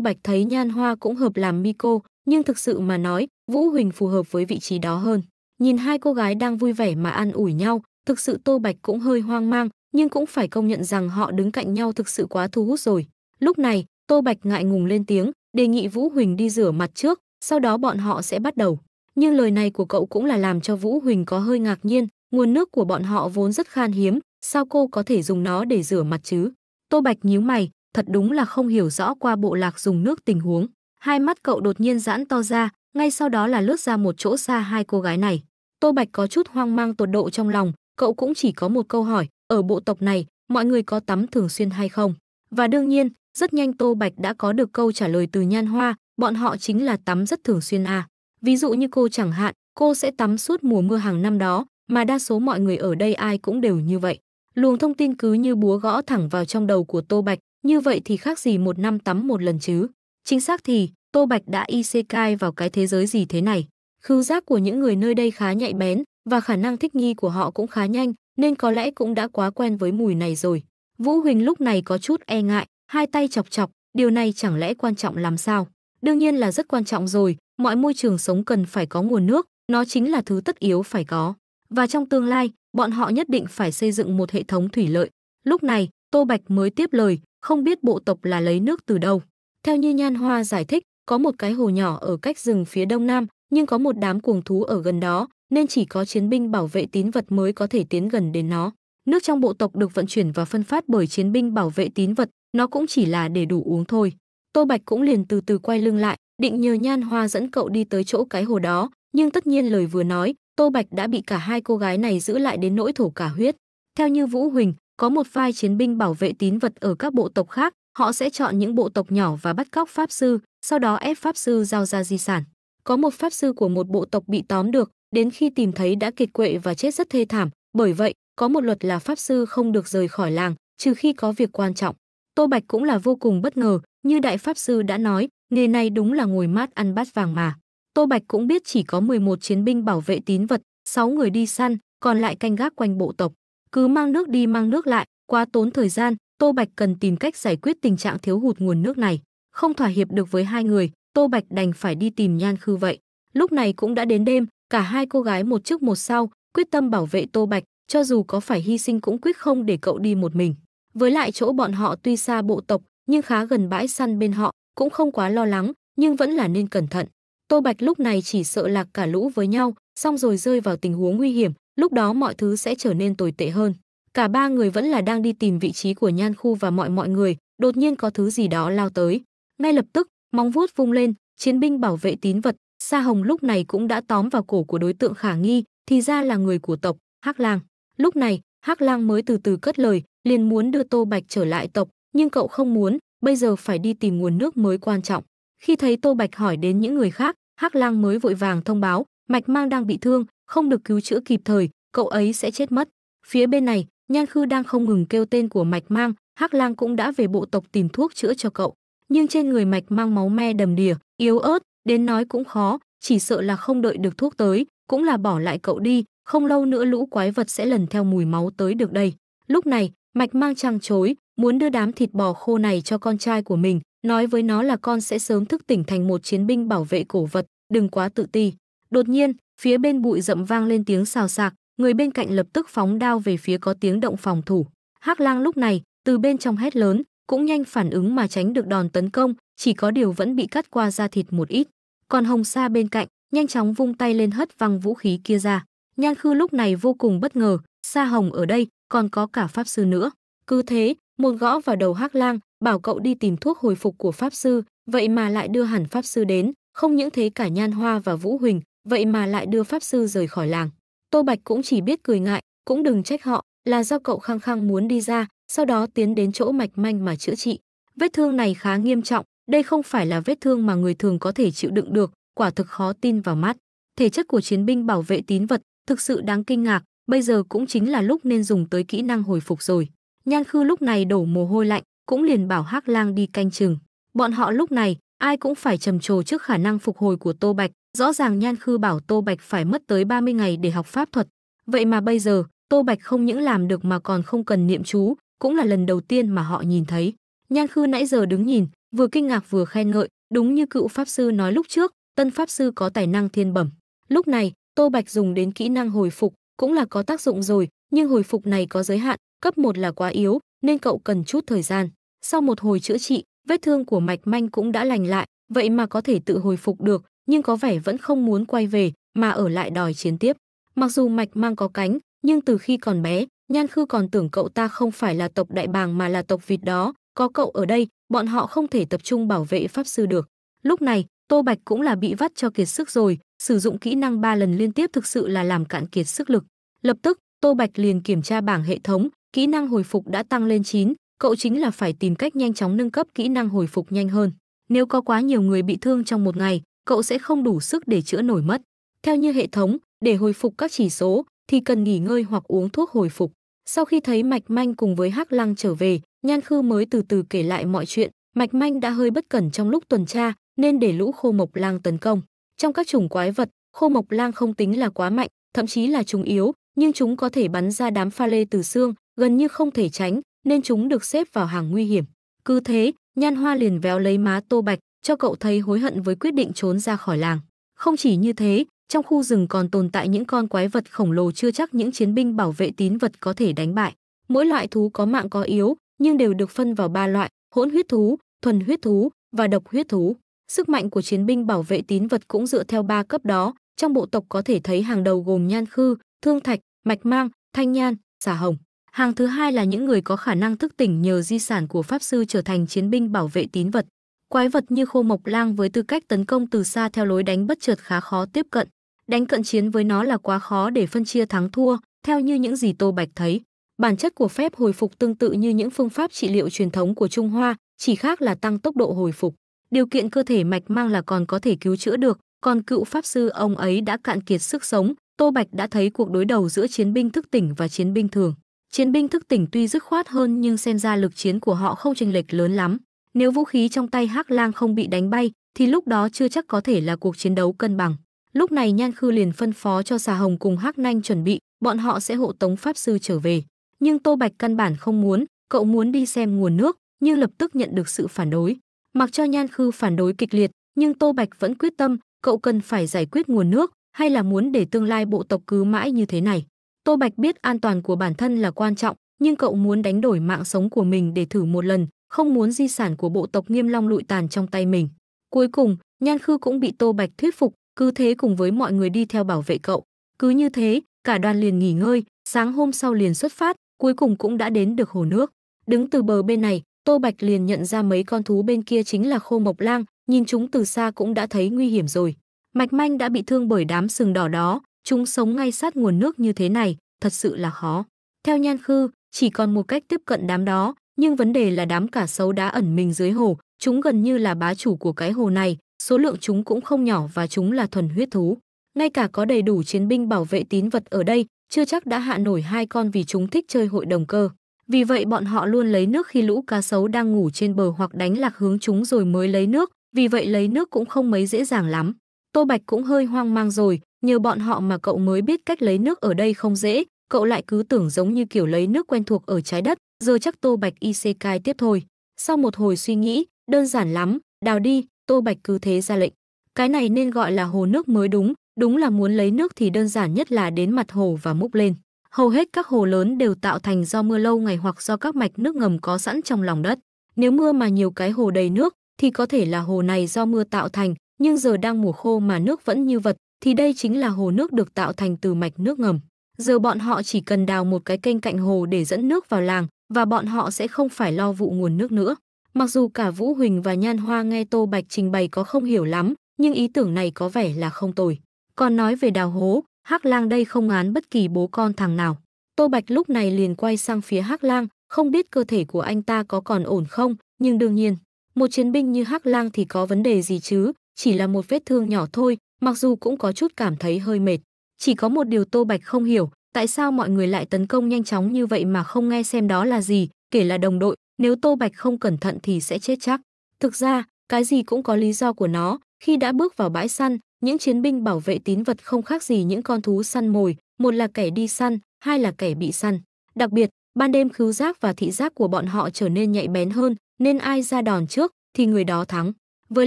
Bạch thấy Nhan Hoa cũng hợp làm Miko, nhưng thực sự mà nói, Vũ Huỳnh phù hợp với vị trí đó hơn. Nhìn hai cô gái đang vui vẻ mà an ủi nhau, thực sự Tô Bạch cũng hơi hoang mang, nhưng cũng phải công nhận rằng họ đứng cạnh nhau thực sự quá thu hút rồi. Lúc này, Tô Bạch ngại ngùng lên tiếng, đề nghị Vũ Huỳnh đi rửa mặt trước, sau đó bọn họ sẽ bắt đầu. Nhưng lời này của cậu cũng là làm cho Vũ Huỳnh có hơi ngạc nhiên, nguồn nước của bọn họ vốn rất khan hiếm, sao cô có thể dùng nó để rửa mặt chứ? Tô Bạch nhíu mày, thật đúng là không hiểu rõ qua bộ lạc dùng nước tình huống. Hai mắt cậu đột nhiên giãn to ra, ngay sau đó là lướt ra một chỗ xa hai cô gái này. Tô Bạch có chút hoang mang tột độ trong lòng, cậu cũng chỉ có một câu hỏi, ở bộ tộc này, mọi người có tắm thường xuyên hay không? Và đương nhiên, rất nhanh Tô Bạch đã có được câu trả lời từ Nhan Hoa, bọn họ chính là tắm rất thường xuyên à. Ví dụ như cô chẳng hạn, cô sẽ tắm suốt mùa mưa hàng năm đó, mà đa số mọi người ở đây ai cũng đều như vậy. Luồng thông tin cứ như búa gõ thẳng vào trong đầu của Tô Bạch, Như vậy thì khác gì một năm tắm một lần chứ. Chính xác thì Tô Bạch đã isekai vào cái thế giới gì thế này. Khứu giác của những người nơi đây khá nhạy bén và khả năng thích nghi của họ cũng khá nhanh, nên có lẽ cũng đã quá quen với mùi này rồi. Vũ Huỳnh lúc này có chút e ngại, hai tay chọc chọc, điều này chẳng lẽ quan trọng làm sao? Đương nhiên là rất quan trọng rồi, mọi môi trường sống cần phải có nguồn nước, nó chính là thứ tất yếu phải có. Và trong tương lai, bọn họ nhất định phải xây dựng một hệ thống thủy lợi. Lúc này, Tô Bạch mới tiếp lời, không biết bộ tộc là lấy nước từ đâu. Theo như Nhan Hoa giải thích, có một cái hồ nhỏ ở cách rừng phía đông nam, nhưng có một đám cuồng thú ở gần đó, nên chỉ có chiến binh bảo vệ tín vật mới có thể tiến gần đến nó. Nước trong bộ tộc được vận chuyển và phân phát bởi chiến binh bảo vệ tín vật, nó cũng chỉ là để đủ uống thôi. Tô Bạch cũng liền từ từ quay lưng lại, định nhờ Nhan Hoa dẫn cậu đi tới chỗ cái hồ đó, nhưng tất nhiên lời vừa nói, Tô Bạch đã bị cả hai cô gái này giữ lại đến nỗi thổ cả huyết. Theo như Vũ Huỳnh, có một vài chiến binh bảo vệ tín vật ở các bộ tộc khác, họ sẽ chọn những bộ tộc nhỏ và bắt cóc pháp sư, sau đó ép pháp sư giao ra di sản. Có một pháp sư của một bộ tộc bị tóm được, đến khi tìm thấy đã kiệt quệ và chết rất thê thảm, bởi vậy, có một luật là pháp sư không được rời khỏi làng, trừ khi có việc quan trọng. Tô Bạch cũng là vô cùng bất ngờ, như đại pháp sư đã nói, nghề này đúng là ngồi mát ăn bát vàng mà. Tô Bạch cũng biết chỉ có mười một chiến binh bảo vệ tín vật, sáu người đi săn, còn lại canh gác quanh bộ tộc. Cứ mang nước đi mang nước lại, quá tốn thời gian, Tô Bạch cần tìm cách giải quyết tình trạng thiếu hụt nguồn nước này. Không thỏa hiệp được với hai người, Tô Bạch đành phải đi tìm Nhan Khư vậy. Lúc này cũng đã đến đêm, cả hai cô gái một trước một sau, quyết tâm bảo vệ Tô Bạch, cho dù có phải hy sinh cũng quyết không để cậu đi một mình. Với lại chỗ bọn họ tuy xa bộ tộc, nhưng khá gần bãi săn bên họ, cũng không quá lo lắng, nhưng vẫn là nên cẩn thận. Tô Bạch lúc này chỉ sợ lạc cả lũ với nhau, xong rồi rơi vào tình huống nguy hiểm, lúc đó mọi thứ sẽ trở nên tồi tệ hơn. Cả ba người vẫn là đang đi tìm vị trí của Nhan Khư và mọi mọi người, đột nhiên có thứ gì đó lao tới. Ngay lập tức, móng vuốt vung lên, chiến binh bảo vệ tín vật, Sa Hồng lúc này cũng đã tóm vào cổ của đối tượng khả nghi, thì ra là người của tộc Hắc Lang. Lúc này, Hắc Lang mới từ từ cất lời, liền muốn đưa Tô Bạch trở lại tộc, nhưng cậu không muốn, bây giờ phải đi tìm nguồn nước mới quan trọng. Khi thấy Tô Bạch hỏi đến những người khác, Hắc Lang mới vội vàng thông báo, Mạch Mang đang bị thương, không được cứu chữa kịp thời, cậu ấy sẽ chết mất. Phía bên này, Nhan Khư đang không ngừng kêu tên của Mạch Mang, Hắc Lang cũng đã về bộ tộc tìm thuốc chữa cho cậu. Nhưng trên người Mạch Mang máu me đầm đìa, yếu ớt, đến nói cũng khó, chỉ sợ là không đợi được thuốc tới, cũng là bỏ lại cậu đi, không lâu nữa lũ quái vật sẽ lần theo mùi máu tới được đây. Lúc này, Mạch Mang trăng chối, muốn đưa đám thịt bò khô này cho con trai của mình, nói với nó là con sẽ sớm thức tỉnh thành một chiến binh bảo vệ cổ vật, đừng quá tự ti. Đột nhiên, phía bên bụi rậm vang lên tiếng xào xạc, người bên cạnh lập tức phóng đao về phía có tiếng động phòng thủ. Hắc Lang lúc này, từ bên trong hét lớn, cũng nhanh phản ứng mà tránh được đòn tấn công, chỉ có điều vẫn bị cắt qua da thịt một ít. Còn Hồng Sa bên cạnh, nhanh chóng vung tay lên hất văng vũ khí kia ra. Nhan Khư lúc này vô cùng bất ngờ, Sa Hồng ở đây, còn có cả pháp sư nữa. Cứ thế, một gõ vào đầu Hắc Lang, bảo cậu đi tìm thuốc hồi phục của pháp sư, vậy mà lại đưa hẳn pháp sư đến, không những thế cả Nhan Hoa và Vũ Huỳnh, vậy mà lại đưa pháp sư rời khỏi làng. Tô Bạch cũng chỉ biết cười ngại, cũng đừng trách họ, là do cậu khăng khăng muốn đi ra, sau đó tiến đến chỗ Mạch Mang mà chữa trị. Vết thương này khá nghiêm trọng, đây không phải là vết thương mà người thường có thể chịu đựng được, quả thực khó tin vào mắt. Thể chất của chiến binh bảo vệ tín vật thực sự đáng kinh ngạc, bây giờ cũng chính là lúc nên dùng tới kỹ năng hồi phục rồi. Nhan Khư lúc này đổ mồ hôi lạnh, cũng liền bảo Hắc Lang đi canh chừng. Bọn họ lúc này, ai cũng phải trầm trồ trước khả năng phục hồi của Tô Bạch, rõ ràng Nhan Khư bảo Tô Bạch phải mất tới ba mươi ngày để học pháp thuật. Vậy mà bây giờ, Tô Bạch không những làm được mà còn không cần niệm chú, cũng là lần đầu tiên mà họ nhìn thấy. Nhan Khư nãy giờ đứng nhìn, vừa kinh ngạc vừa khen ngợi, đúng như cựu pháp sư nói lúc trước, tân pháp sư có tài năng thiên bẩm. Lúc này, Tô Bạch dùng đến kỹ năng hồi phục, cũng là có tác dụng rồi, nhưng hồi phục này có giới hạn, cấp một là quá yếu, nên cậu cần chút thời gian. Sau một hồi chữa trị, vết thương của Mạch Mang cũng đã lành lại, vậy mà có thể tự hồi phục được, nhưng có vẻ vẫn không muốn quay về, mà ở lại đòi chiến tiếp. Mặc dù Mạch Mang có cánh, nhưng từ khi còn bé, Nhan Khư còn tưởng cậu ta không phải là tộc đại bàng mà là tộc vịt đó, có cậu ở đây, bọn họ không thể tập trung bảo vệ pháp sư được. Lúc này, Tô Bạch cũng là bị vắt cho kiệt sức rồi, sử dụng kỹ năng ba lần liên tiếp thực sự là làm cạn kiệt sức lực. Lập tức, Tô Bạch liền kiểm tra bảng hệ thống, kỹ năng hồi phục đã tăng lên chín, cậu chính là phải tìm cách nhanh chóng nâng cấp kỹ năng hồi phục nhanh hơn. Nếu có quá nhiều người bị thương trong một ngày, cậu sẽ không đủ sức để chữa nổi mất. Theo như hệ thống, để hồi phục các chỉ số thì cần nghỉ ngơi hoặc uống thuốc hồi phục. Sau khi thấy Mạch Mang cùng với Hắc Lang trở về, Nhan Khư mới từ từ kể lại mọi chuyện. Mạch Mang đã hơi bất cẩn trong lúc tuần tra nên để lũ Khô Mộc Lang tấn công. Trong các chủng quái vật, Khô Mộc Lang không tính là quá mạnh, thậm chí là chúng yếu, nhưng chúng có thể bắn ra đám pha lê từ xương, gần như không thể tránh, nên chúng được xếp vào hàng nguy hiểm. Cứ thế, Nhan Hoa liền véo lấy má Tô Bạch, cho cậu thấy hối hận với quyết định trốn ra khỏi làng. Không chỉ như thế, trong khu rừng còn tồn tại những con quái vật khổng lồ chưa chắc những chiến binh bảo vệ tín vật có thể đánh bại. Mỗi loại thú có mạng có yếu, nhưng đều được phân vào ba loại: hỗn huyết thú, thuần huyết thú và độc huyết thú. Sức mạnh của chiến binh bảo vệ tín vật cũng dựa theo ba cấp đó. Trong bộ tộc có thể thấy hàng đầu gồm Nhan Khư, Thương Thạch, Mạch Mang, Thanh Nhan, Xà Hồng. Hàng thứ hai là những người có khả năng thức tỉnh nhờ di sản của Pháp Sư trở thành chiến binh bảo vệ tín vật. Quái vật như Khô Mộc Lang với tư cách tấn công từ xa theo lối đánh bất chợt khá khó tiếp cận. Đánh cận chiến với nó là quá khó để phân chia thắng thua, theo như những gì Tô Bạch thấy. Bản chất của phép hồi phục tương tự như những phương pháp trị liệu truyền thống của Trung Hoa, chỉ khác là tăng tốc độ hồi phục. Điều kiện cơ thể Mạch Mang là còn có thể cứu chữa được, còn cựu Pháp Sư ông ấy đã cạn kiệt sức sống. Tô Bạch đã thấy cuộc đối đầu giữa chiến binh thức tỉnh và chiến binh thường. Chiến binh thức tỉnh tuy dứt khoát hơn nhưng xem ra lực chiến của họ không chênh lệch lớn lắm. Nếu vũ khí trong tay Hắc Lang không bị đánh bay thì lúc đó chưa chắc có thể là cuộc chiến đấu cân bằng. Lúc này Nhan Khư liền phân phó cho Xà Hồng cùng Hắc Nanh chuẩn bị, bọn họ sẽ hộ tống Pháp Sư trở về. Nhưng Tô Bạch căn bản không muốn, cậu muốn đi xem nguồn nước, nhưng lập tức nhận được sự phản đối. Mặc cho Nhan Khư phản đối kịch liệt, nhưng Tô Bạch vẫn quyết tâm, cậu cần phải giải quyết nguồn nước, hay là muốn để tương lai bộ tộc cứ mãi như thế này. Tô Bạch biết an toàn của bản thân là quan trọng, nhưng cậu muốn đánh đổi mạng sống của mình để thử một lần, không muốn di sản của bộ tộc Nghiêm Long lụi tàn trong tay mình. Cuối cùng, Nhan Khư cũng bị Tô Bạch thuyết phục, cứ thế cùng với mọi người đi theo bảo vệ cậu. Cứ như thế, cả đoàn liền nghỉ ngơi, sáng hôm sau liền xuất phát, cuối cùng cũng đã đến được hồ nước. Đứng từ bờ bên này, Tô Bạch liền nhận ra mấy con thú bên kia chính là Khô Mộc Lang, nhìn chúng từ xa cũng đã thấy nguy hiểm rồi. Mạch Manh đã bị thương bởi đám sừng đỏ đó, chúng sống ngay sát nguồn nước như thế này, thật sự là khó. Theo Nhan Khư, chỉ còn một cách tiếp cận đám đó, nhưng vấn đề là đám cả sấu đã ẩn mình dưới hồ, chúng gần như là bá chủ của cái hồ này, số lượng chúng cũng không nhỏ và chúng là thuần huyết thú. Ngay cả có đầy đủ chiến binh bảo vệ tín vật ở đây, chưa chắc đã hạ nổi hai con vì chúng thích chơi hội đồng cơ. Vì vậy bọn họ luôn lấy nước khi lũ cá sấu đang ngủ trên bờ hoặc đánh lạc hướng chúng rồi mới lấy nước, vì vậy lấy nước cũng không mấy dễ dàng lắm. Tô Bạch cũng hơi hoang mang rồi, nhờ bọn họ mà cậu mới biết cách lấy nước ở đây không dễ, cậu lại cứ tưởng giống như kiểu lấy nước quen thuộc ở trái đất, giờ chắc Tô Bạch isekai tiếp thôi. Sau một hồi suy nghĩ, đơn giản lắm, đào đi, Tô Bạch cứ thế ra lệnh. Cái này nên gọi là hồ nước mới đúng, đúng là muốn lấy nước thì đơn giản nhất là đến mặt hồ và múc lên. Hầu hết các hồ lớn đều tạo thành do mưa lâu ngày hoặc do các mạch nước ngầm có sẵn trong lòng đất. Nếu mưa mà nhiều cái hồ đầy nước thì có thể là hồ này do mưa tạo thành, nhưng giờ đang mùa khô mà nước vẫn như vật thì đây chính là hồ nước được tạo thành từ mạch nước ngầm. Giờ bọn họ chỉ cần đào một cái kênh cạnh hồ để dẫn nước vào làng và bọn họ sẽ không phải lo vụ nguồn nước nữa. Mặc dù cả Vũ Huỳnh và Nhan Hoa nghe Tô Bạch trình bày có không hiểu lắm, nhưng ý tưởng này có vẻ là không tồi. Còn nói về đào hố, Hắc Lang đây không ngán bất kỳ bố con thằng nào. Tô Bạch lúc này liền quay sang phía Hắc Lang, không biết cơ thể của anh ta có còn ổn không, nhưng đương nhiên, một chiến binh như Hắc Lang thì có vấn đề gì chứ, chỉ là một vết thương nhỏ thôi, mặc dù cũng có chút cảm thấy hơi mệt. Chỉ có một điều Tô Bạch không hiểu, tại sao mọi người lại tấn công nhanh chóng như vậy mà không nghe xem đó là gì, kể là đồng đội, nếu Tô Bạch không cẩn thận thì sẽ chết chắc. Thực ra, cái gì cũng có lý do của nó, khi đã bước vào bãi săn, những chiến binh bảo vệ tín vật không khác gì những con thú săn mồi, một là kẻ đi săn, hai là kẻ bị săn. Đặc biệt, ban đêm khứu giác và thị giác của bọn họ trở nên nhạy bén hơn, nên ai ra đòn trước thì người đó thắng. Với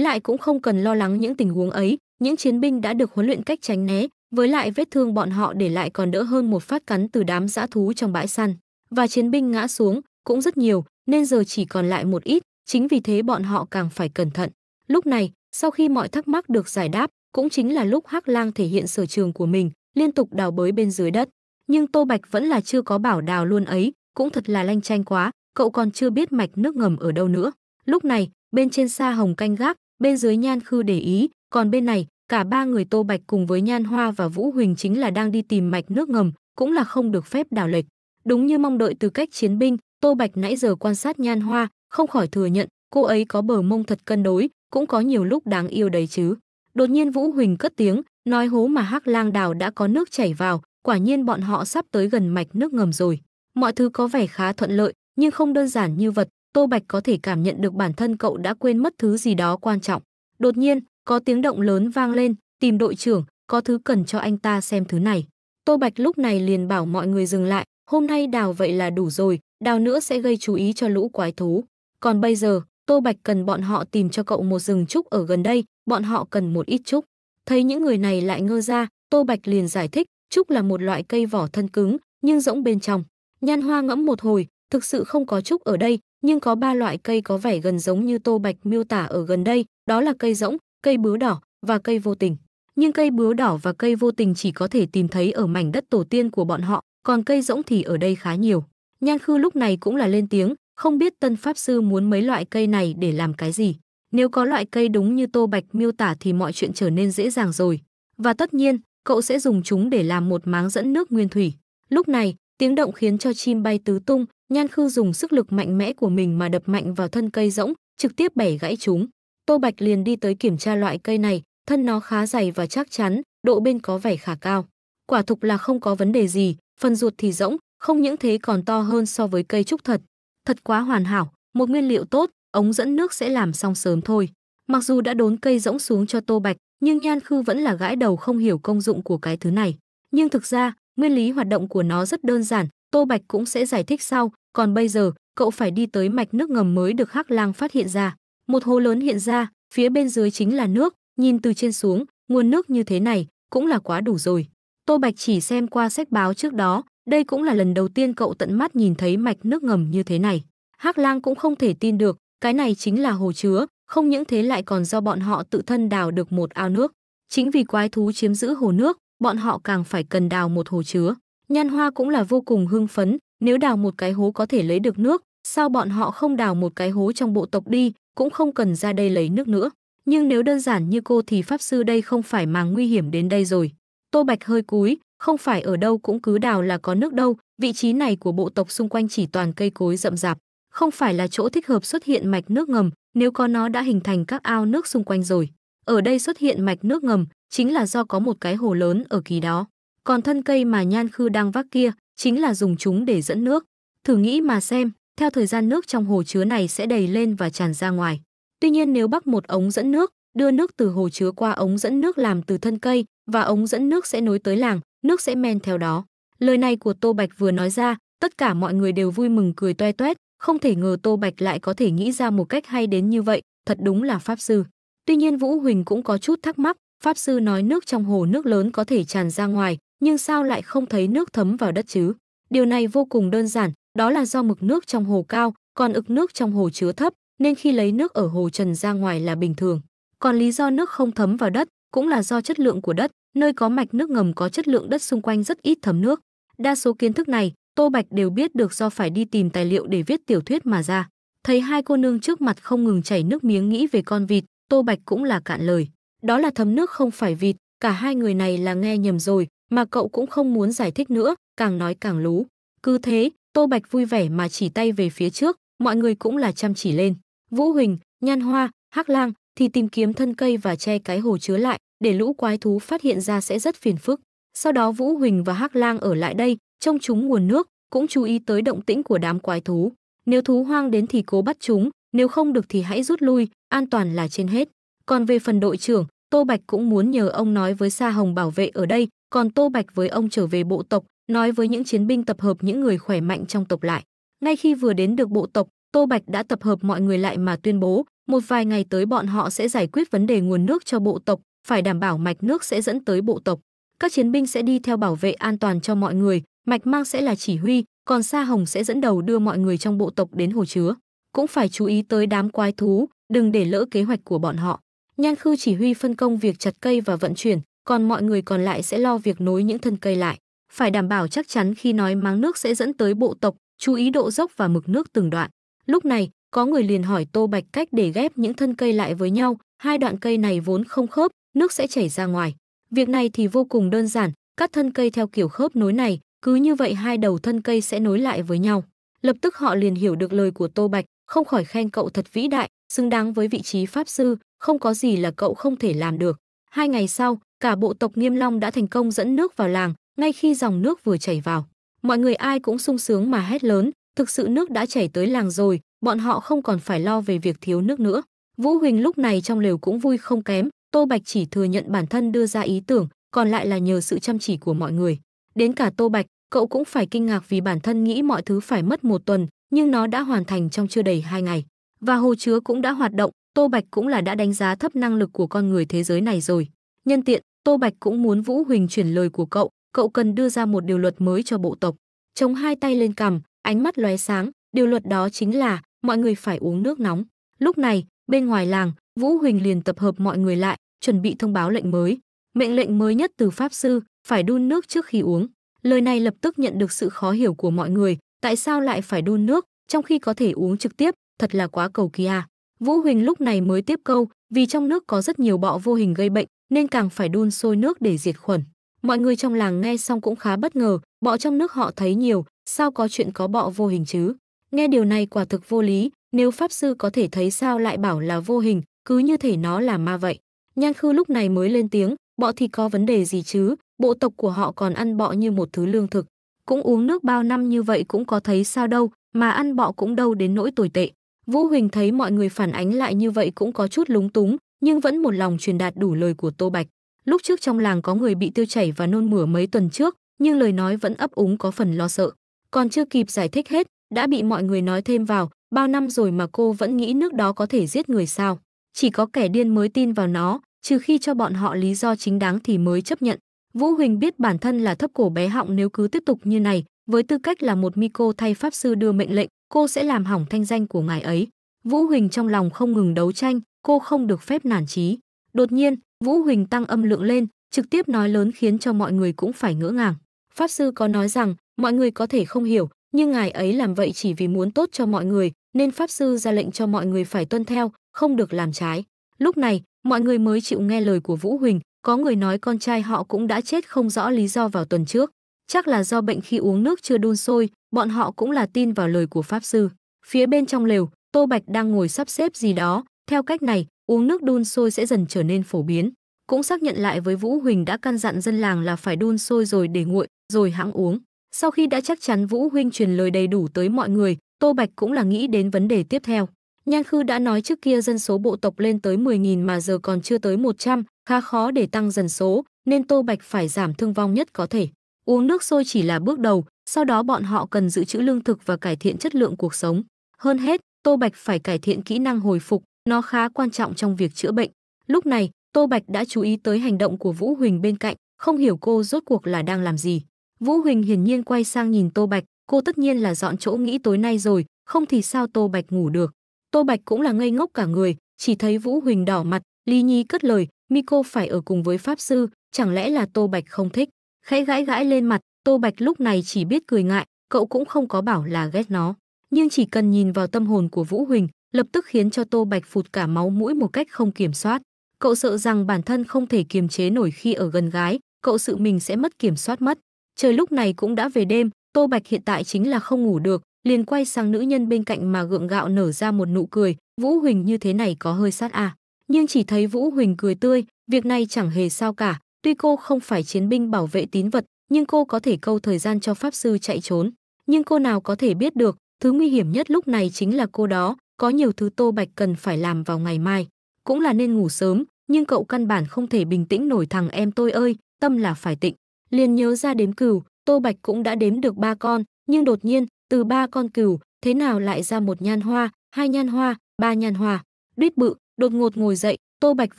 lại cũng không cần lo lắng những tình huống ấy, những chiến binh đã được huấn luyện cách tránh né, với lại vết thương bọn họ để lại còn đỡ hơn một phát cắn từ đám dã thú trong bãi săn. Và chiến binh ngã xuống cũng rất nhiều, nên giờ chỉ còn lại một ít, chính vì thế bọn họ càng phải cẩn thận. Lúc này, sau khi mọi thắc mắc được giải đáp, cũng chính là lúc Hắc Lang thể hiện sở trường của mình, liên tục đào bới bên dưới đất. Nhưng Tô Bạch vẫn là chưa có bảo đào luôn ấy, cũng thật là lanh chanh quá, cậu còn chưa biết mạch nước ngầm ở đâu nữa. Lúc này, bên trên Sa Hồng canh gác, bên dưới Nhan Khư để ý, còn bên này, cả ba người Tô Bạch cùng với Nhan Hoa và Vũ Huỳnh chính là đang đi tìm mạch nước ngầm, cũng là không được phép đào lệch. Đúng như mong đợi từ cách chiến binh, Tô Bạch nãy giờ quan sát Nhan Hoa, không khỏi thừa nhận, cô ấy có bờ mông thật cân đối, cũng có nhiều lúc đáng yêu đấy chứ. Đột nhiên Vũ Huỳnh cất tiếng, nói hố mà Hắc Lang đào đã có nước chảy vào, quả nhiên bọn họ sắp tới gần mạch nước ngầm rồi. Mọi thứ có vẻ khá thuận lợi, nhưng không đơn giản như vật, Tô Bạch có thể cảm nhận được bản thân cậu đã quên mất thứ gì đó quan trọng. Đột nhiên, có tiếng động lớn vang lên, tìm đội trưởng, có thứ cần cho anh ta xem thứ này. Tô Bạch lúc này liền bảo mọi người dừng lại, hôm nay đào vậy là đủ rồi, đào nữa sẽ gây chú ý cho lũ quái thú. Còn bây giờ, Tô Bạch cần bọn họ tìm cho cậu một rừng trúc ở gần đây, bọn họ cần một ít trúc. Thấy những người này lại ngơ ra, Tô Bạch liền giải thích, trúc là một loại cây vỏ thân cứng, nhưng rỗng bên trong. Nhan Hoa ngẫm một hồi, thực sự không có trúc ở đây, nhưng có ba loại cây có vẻ gần giống như Tô Bạch miêu tả ở gần đây, đó là cây rỗng, cây bướu đỏ và cây vô tình. Nhưng cây bướu đỏ và cây vô tình chỉ có thể tìm thấy ở mảnh đất tổ tiên của bọn họ, còn cây rỗng thì ở đây khá nhiều. Nhan Khư lúc này cũng là lên tiếng, không biết tân pháp sư muốn mấy loại cây này để làm cái gì. Nếu có loại cây đúng như Tô Bạch miêu tả thì mọi chuyện trở nên dễ dàng rồi. Và tất nhiên, cậu sẽ dùng chúng để làm một máng dẫn nước nguyên thủy. Lúc này, tiếng động khiến cho chim bay tứ tung, Nhan Khư dùng sức lực mạnh mẽ của mình mà đập mạnh vào thân cây rỗng, trực tiếp bẻ gãy chúng. Tô Bạch liền đi tới kiểm tra loại cây này, thân nó khá dày và chắc chắn, độ bền có vẻ khá cao. Quả thực là không có vấn đề gì, phần ruột thì rỗng, không những thế còn to hơn so với cây trúc thật. Thật quá hoàn hảo, một nguyên liệu tốt, ống dẫn nước sẽ làm xong sớm thôi. Mặc dù đã đốn cây rỗng xuống cho Tô Bạch, nhưng Nhan Khư vẫn là gãi đầu không hiểu công dụng của cái thứ này. Nhưng thực ra, nguyên lý hoạt động của nó rất đơn giản, Tô Bạch cũng sẽ giải thích sau, còn bây giờ, cậu phải đi tới mạch nước ngầm mới được Hắc Lang phát hiện ra. Một hố lớn hiện ra, phía bên dưới chính là nước, nhìn từ trên xuống, nguồn nước như thế này cũng là quá đủ rồi. Tô Bạch chỉ xem qua sách báo trước đó, đây cũng là lần đầu tiên cậu tận mắt nhìn thấy mạch nước ngầm như thế này. Hắc Lang cũng không thể tin được, cái này chính là hồ chứa, không những thế lại còn do bọn họ tự thân đào được một ao nước. Chính vì quái thú chiếm giữ hồ nước, bọn họ càng phải cần đào một hồ chứa. Nhan Hoa cũng là vô cùng hưng phấn, nếu đào một cái hố có thể lấy được nước, sao bọn họ không đào một cái hố trong bộ tộc đi, cũng không cần ra đây lấy nước nữa. Nhưng nếu đơn giản như cô thì pháp sư đây không phải mà nguy hiểm đến đây rồi. Tô Bạch hơi cúi, không phải ở đâu cũng cứ đào là có nước đâu, vị trí này của bộ tộc xung quanh chỉ toàn cây cối rậm rạp, không phải là chỗ thích hợp xuất hiện mạch nước ngầm, nếu có nó đã hình thành các ao nước xung quanh rồi. Ở đây xuất hiện mạch nước ngầm chính là do có một cái hồ lớn ở kỳ đó. Còn thân cây mà Nhan Khư đang vác kia chính là dùng chúng để dẫn nước. Thử nghĩ mà xem, theo thời gian nước trong hồ chứa này sẽ đầy lên và tràn ra ngoài. Tuy nhiên nếu bắc một ống dẫn nước, đưa nước từ hồ chứa qua ống dẫn nước làm từ thân cây và ống dẫn nước sẽ nối tới làng, nước sẽ men theo đó. Lời này của Tô Bạch vừa nói ra, tất cả mọi người đều vui mừng cười toe toét, không thể ngờ Tô Bạch lại có thể nghĩ ra một cách hay đến như vậy, thật đúng là pháp sư. Tuy nhiên Vũ Huỳnh cũng có chút thắc mắc, pháp sư nói nước trong hồ nước lớn có thể tràn ra ngoài, nhưng sao lại không thấy nước thấm vào đất chứ? Điều này vô cùng đơn giản, đó là do mực nước trong hồ cao, còn ực nước trong hồ chứa thấp, nên khi lấy nước ở hồ tràn ra ngoài là bình thường. Còn lý do nước không thấm vào đất cũng là do chất lượng của đất, nơi có mạch nước ngầm có chất lượng đất xung quanh rất ít thấm nước. Đa số kiến thức này, Tô Bạch đều biết được do phải đi tìm tài liệu để viết tiểu thuyết mà ra. Thấy hai cô nương trước mặt không ngừng chảy nước miếng nghĩ về con vịt, Tô Bạch cũng là cạn lời. Đó là thấm nước không phải vịt, cả hai người này là nghe nhầm rồi, mà cậu cũng không muốn giải thích nữa, càng nói càng lú. Cứ thế, Tô Bạch vui vẻ mà chỉ tay về phía trước, mọi người cũng là chăm chỉ lên. Vũ Huỳnh, Nhan Hoa, Hắc Lang thì tìm kiếm thân cây và che cái hồ chứa lại, để lũ quái thú phát hiện ra sẽ rất phiền phức. Sau đó Vũ Huỳnh và Hắc Lang ở lại đây, trông chúng nguồn nước, cũng chú ý tới động tĩnh của đám quái thú. Nếu thú hoang đến thì cố bắt chúng, nếu không được thì hãy rút lui, an toàn là trên hết. Còn về phần đội trưởng, Tô Bạch cũng muốn nhờ ông nói với Sa Hồng bảo vệ ở đây, còn Tô Bạch với ông trở về bộ tộc, nói với những chiến binh tập hợp những người khỏe mạnh trong tộc lại. Ngay khi vừa đến được bộ tộc, Tô Bạch đã tập hợp mọi người lại mà tuyên bố, một vài ngày tới bọn họ sẽ giải quyết vấn đề nguồn nước cho bộ tộc, phải đảm bảo mạch nước sẽ dẫn tới bộ tộc. Các chiến binh sẽ đi theo bảo vệ an toàn cho mọi người, Mạch Mang sẽ là chỉ huy, còn Sa Hồng sẽ dẫn đầu đưa mọi người trong bộ tộc đến hồ chứa. Cũng phải chú ý tới đám quái thú, đừng để lỡ kế hoạch của bọn họ. Nhan Khư chỉ huy phân công việc chặt cây và vận chuyển, còn mọi người còn lại sẽ lo việc nối những thân cây lại. Phải đảm bảo chắc chắn khi nói máng nước sẽ dẫn tới bộ tộc, chú ý độ dốc và mực nước từng đoạn. Lúc này, có người liền hỏi Tô Bạch cách để ghép những thân cây lại với nhau, hai đoạn cây này vốn không khớp, nước sẽ chảy ra ngoài. Việc này thì vô cùng đơn giản, cắt thân cây theo kiểu khớp nối này, cứ như vậy hai đầu thân cây sẽ nối lại với nhau. Lập tức họ liền hiểu được lời của Tô Bạch, không khỏi khen cậu thật vĩ đại, xứng đáng với vị trí pháp sư, không có gì là cậu không thể làm được. Hai ngày sau, cả bộ tộc Nghiêm Long đã thành công dẫn nước vào làng, ngay khi dòng nước vừa chảy vào. Mọi người ai cũng sung sướng mà hét lớn, thực sự nước đã chảy tới làng rồi, bọn họ không còn phải lo về việc thiếu nước nữa. Vũ Huỳnh lúc này trong lều cũng vui không kém, Tô Bạch chỉ thừa nhận bản thân đưa ra ý tưởng, còn lại là nhờ sự chăm chỉ của mọi người. Đến cả Tô Bạch, cậu cũng phải kinh ngạc vì bản thân nghĩ mọi thứ phải mất một tuần, nhưng nó đã hoàn thành trong chưa đầy hai ngày. Và hồ chứa cũng đã hoạt động, Tô Bạch cũng là đã đánh giá thấp năng lực của con người thế giới này rồi. Nhân tiện, Tô Bạch cũng muốn Vũ Huỳnh chuyển lời của cậu, cậu cần đưa ra một điều luật mới cho bộ tộc. Chống hai tay lên cằm, ánh mắt lóe sáng, điều luật đó chính là mọi người phải uống nước nóng. Lúc này, bên ngoài làng, Vũ Huỳnh liền tập hợp mọi người lại, chuẩn bị thông báo lệnh mới. Mệnh lệnh mới nhất từ Pháp Sư, phải đun nước trước khi uống. Lời này lập tức nhận được sự khó hiểu của mọi người, tại sao lại phải đun nước, trong khi có thể uống trực tiếp, thật là quá cầu kỳ à. Vũ Huỳnh lúc này mới tiếp câu, vì trong nước có rất nhiều bọ vô hình gây bệnh, nên càng phải đun sôi nước để diệt khuẩn. Mọi người trong làng nghe xong cũng khá bất ngờ, bọ trong nước họ thấy nhiều, sao có chuyện có bọ vô hình chứ? Nghe điều này quả thực vô lý, nếu Pháp Sư có thể thấy sao lại bảo là vô hình, cứ như thể nó là ma vậy. Nhan Khư lúc này mới lên tiếng, bọ thì có vấn đề gì chứ, bộ tộc của họ còn ăn bọ như một thứ lương thực. Cũng uống nước bao năm như vậy cũng có thấy sao đâu, mà ăn bọ cũng đâu đến nỗi tồi tệ. Vũ Huỳnh thấy mọi người phản ánh lại như vậy cũng có chút lúng túng, nhưng vẫn một lòng truyền đạt đủ lời của Tô Bạch. Lúc trước trong làng có người bị tiêu chảy và nôn mửa mấy tuần trước, nhưng lời nói vẫn ấp úng có phần lo sợ. Còn chưa kịp giải thích hết, đã bị mọi người nói thêm vào, bao năm rồi mà cô vẫn nghĩ nước đó có thể giết người sao. Chỉ có kẻ điên mới tin vào nó, trừ khi cho bọn họ lý do chính đáng thì mới chấp nhận. Vũ Huỳnh biết bản thân là thấp cổ bé họng nếu cứ tiếp tục như này, với tư cách là một Miko thay Pháp Sư đưa mệnh lệnh, cô sẽ làm hỏng thanh danh của ngài ấy. Vũ Huỳnh trong lòng không ngừng đấu tranh, cô không được phép nản chí. Đột nhiên, Vũ Huỳnh tăng âm lượng lên, trực tiếp nói lớn khiến cho mọi người cũng phải ngỡ ngàng. Pháp Sư có nói rằng, mọi người có thể không hiểu, nhưng ngài ấy làm vậy chỉ vì muốn tốt cho mọi người, nên Pháp Sư ra lệnh cho mọi người phải tuân theo, không được làm trái. Lúc này, mọi người mới chịu nghe lời của Vũ Huỳnh, có người nói con trai họ cũng đã chết không rõ lý do vào tuần trước. Chắc là do bệnh khi uống nước chưa đun sôi, bọn họ cũng là tin vào lời của Pháp Sư. Phía bên trong lều, Tô Bạch đang ngồi sắp xếp gì đó, theo cách này, uống nước đun sôi sẽ dần trở nên phổ biến. Cũng xác nhận lại với Vũ Huỳnh đã căn dặn dân làng là phải đun sôi rồi để nguội, rồi hãng uống. Sau khi đã chắc chắn Vũ Huỳnh truyền lời đầy đủ tới mọi người, Tô Bạch cũng là nghĩ đến vấn đề tiếp theo. Nhan Khư đã nói trước kia dân số bộ tộc lên tới mười nghìn mà giờ còn chưa tới một trăm, khá khó để tăng dần số, nên Tô Bạch phải giảm thương vong nhất có thể. Uống nước sôi chỉ là bước đầu, sau đó bọn họ cần dự trữ lương thực và cải thiện chất lượng cuộc sống. Hơn hết, Tô Bạch phải cải thiện kỹ năng hồi phục, nó khá quan trọng trong việc chữa bệnh. Lúc này, Tô Bạch đã chú ý tới hành động của Vũ Huỳnh bên cạnh, không hiểu cô rốt cuộc là đang làm gì. Vũ Huỳnh hiển nhiên quay sang nhìn Tô Bạch, cô tất nhiên là dọn chỗ nghĩ tối nay rồi, không thì sao Tô Bạch ngủ được. Tô Bạch cũng là ngây ngốc cả người, chỉ thấy Vũ Huỳnh đỏ mặt, Lý Nhi cất lời, Miko phải ở cùng với Pháp Sư, chẳng lẽ là Tô Bạch không thích. Khẽ gãi gãi lên mặt, Tô Bạch lúc này chỉ biết cười ngại, cậu cũng không có bảo là ghét nó. Nhưng chỉ cần nhìn vào tâm hồn của Vũ Huỳnh, lập tức khiến cho Tô Bạch phụt cả máu mũi một cách không kiểm soát. Cậu sợ rằng bản thân không thể kiềm chế nổi khi ở gần gái, cậu sự mình sẽ mất kiểm soát mất. Trời lúc này cũng đã về đêm, Tô Bạch hiện tại chính là không ngủ được, liền quay sang nữ nhân bên cạnh mà gượng gạo nở ra một nụ cười, Vũ Huỳnh như thế này có hơi sát à. Nhưng chỉ thấy Vũ Huỳnh cười tươi, việc này chẳng hề sao cả, tuy cô không phải chiến binh bảo vệ tín vật, nhưng cô có thể câu thời gian cho Pháp Sư chạy trốn. Nhưng cô nào có thể biết được, thứ nguy hiểm nhất lúc này chính là cô đó, có nhiều thứ Tô Bạch cần phải làm vào ngày mai. Cũng là nên ngủ sớm, nhưng cậu căn bản không thể bình tĩnh nổi thằng em tôi ơi, tâm là phải tịnh. Liền nhớ ra đếm cừu, Tô Bạch cũng đã đếm được ba con, nhưng đột nhiên, từ ba con cừu, thế nào lại ra một nhan hoa, hai nhan hoa, ba nhan hoa. Đít bự, đột ngột ngồi dậy, Tô Bạch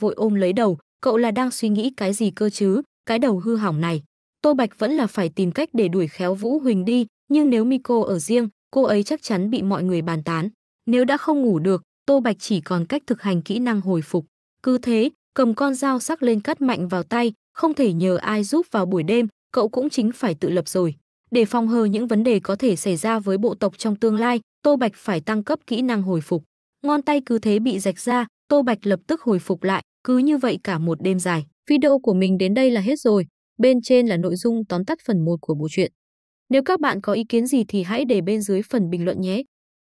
vội ôm lấy đầu, cậu là đang suy nghĩ cái gì cơ chứ, cái đầu hư hỏng này. Tô Bạch vẫn là phải tìm cách để đuổi khéo Vũ Huỳnh đi, nhưng nếu Miko ở riêng, cô ấy chắc chắn bị mọi người bàn tán. Nếu đã không ngủ được, Tô Bạch chỉ còn cách thực hành kỹ năng hồi phục. Cứ thế, cầm con dao sắc lên cắt mạnh vào tay, không thể nhờ ai giúp vào buổi đêm, cậu cũng chính phải tự lập rồi. Để phòng hờ những vấn đề có thể xảy ra với bộ tộc trong tương lai, Tô Bạch phải tăng cấp kỹ năng hồi phục. Ngón tay cứ thế bị rạch ra, Tô Bạch lập tức hồi phục lại, cứ như vậy cả một đêm dài. Video của mình đến đây là hết rồi. Bên trên là nội dung tóm tắt phần một của bộ truyện. Nếu các bạn có ý kiến gì thì hãy để bên dưới phần bình luận nhé.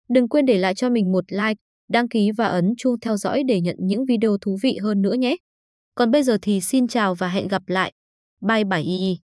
Đừng quên để lại cho mình một like, đăng ký và ấn chuông theo dõi để nhận những video thú vị hơn nữa nhé. Còn bây giờ thì xin chào và hẹn gặp lại. Bye bye.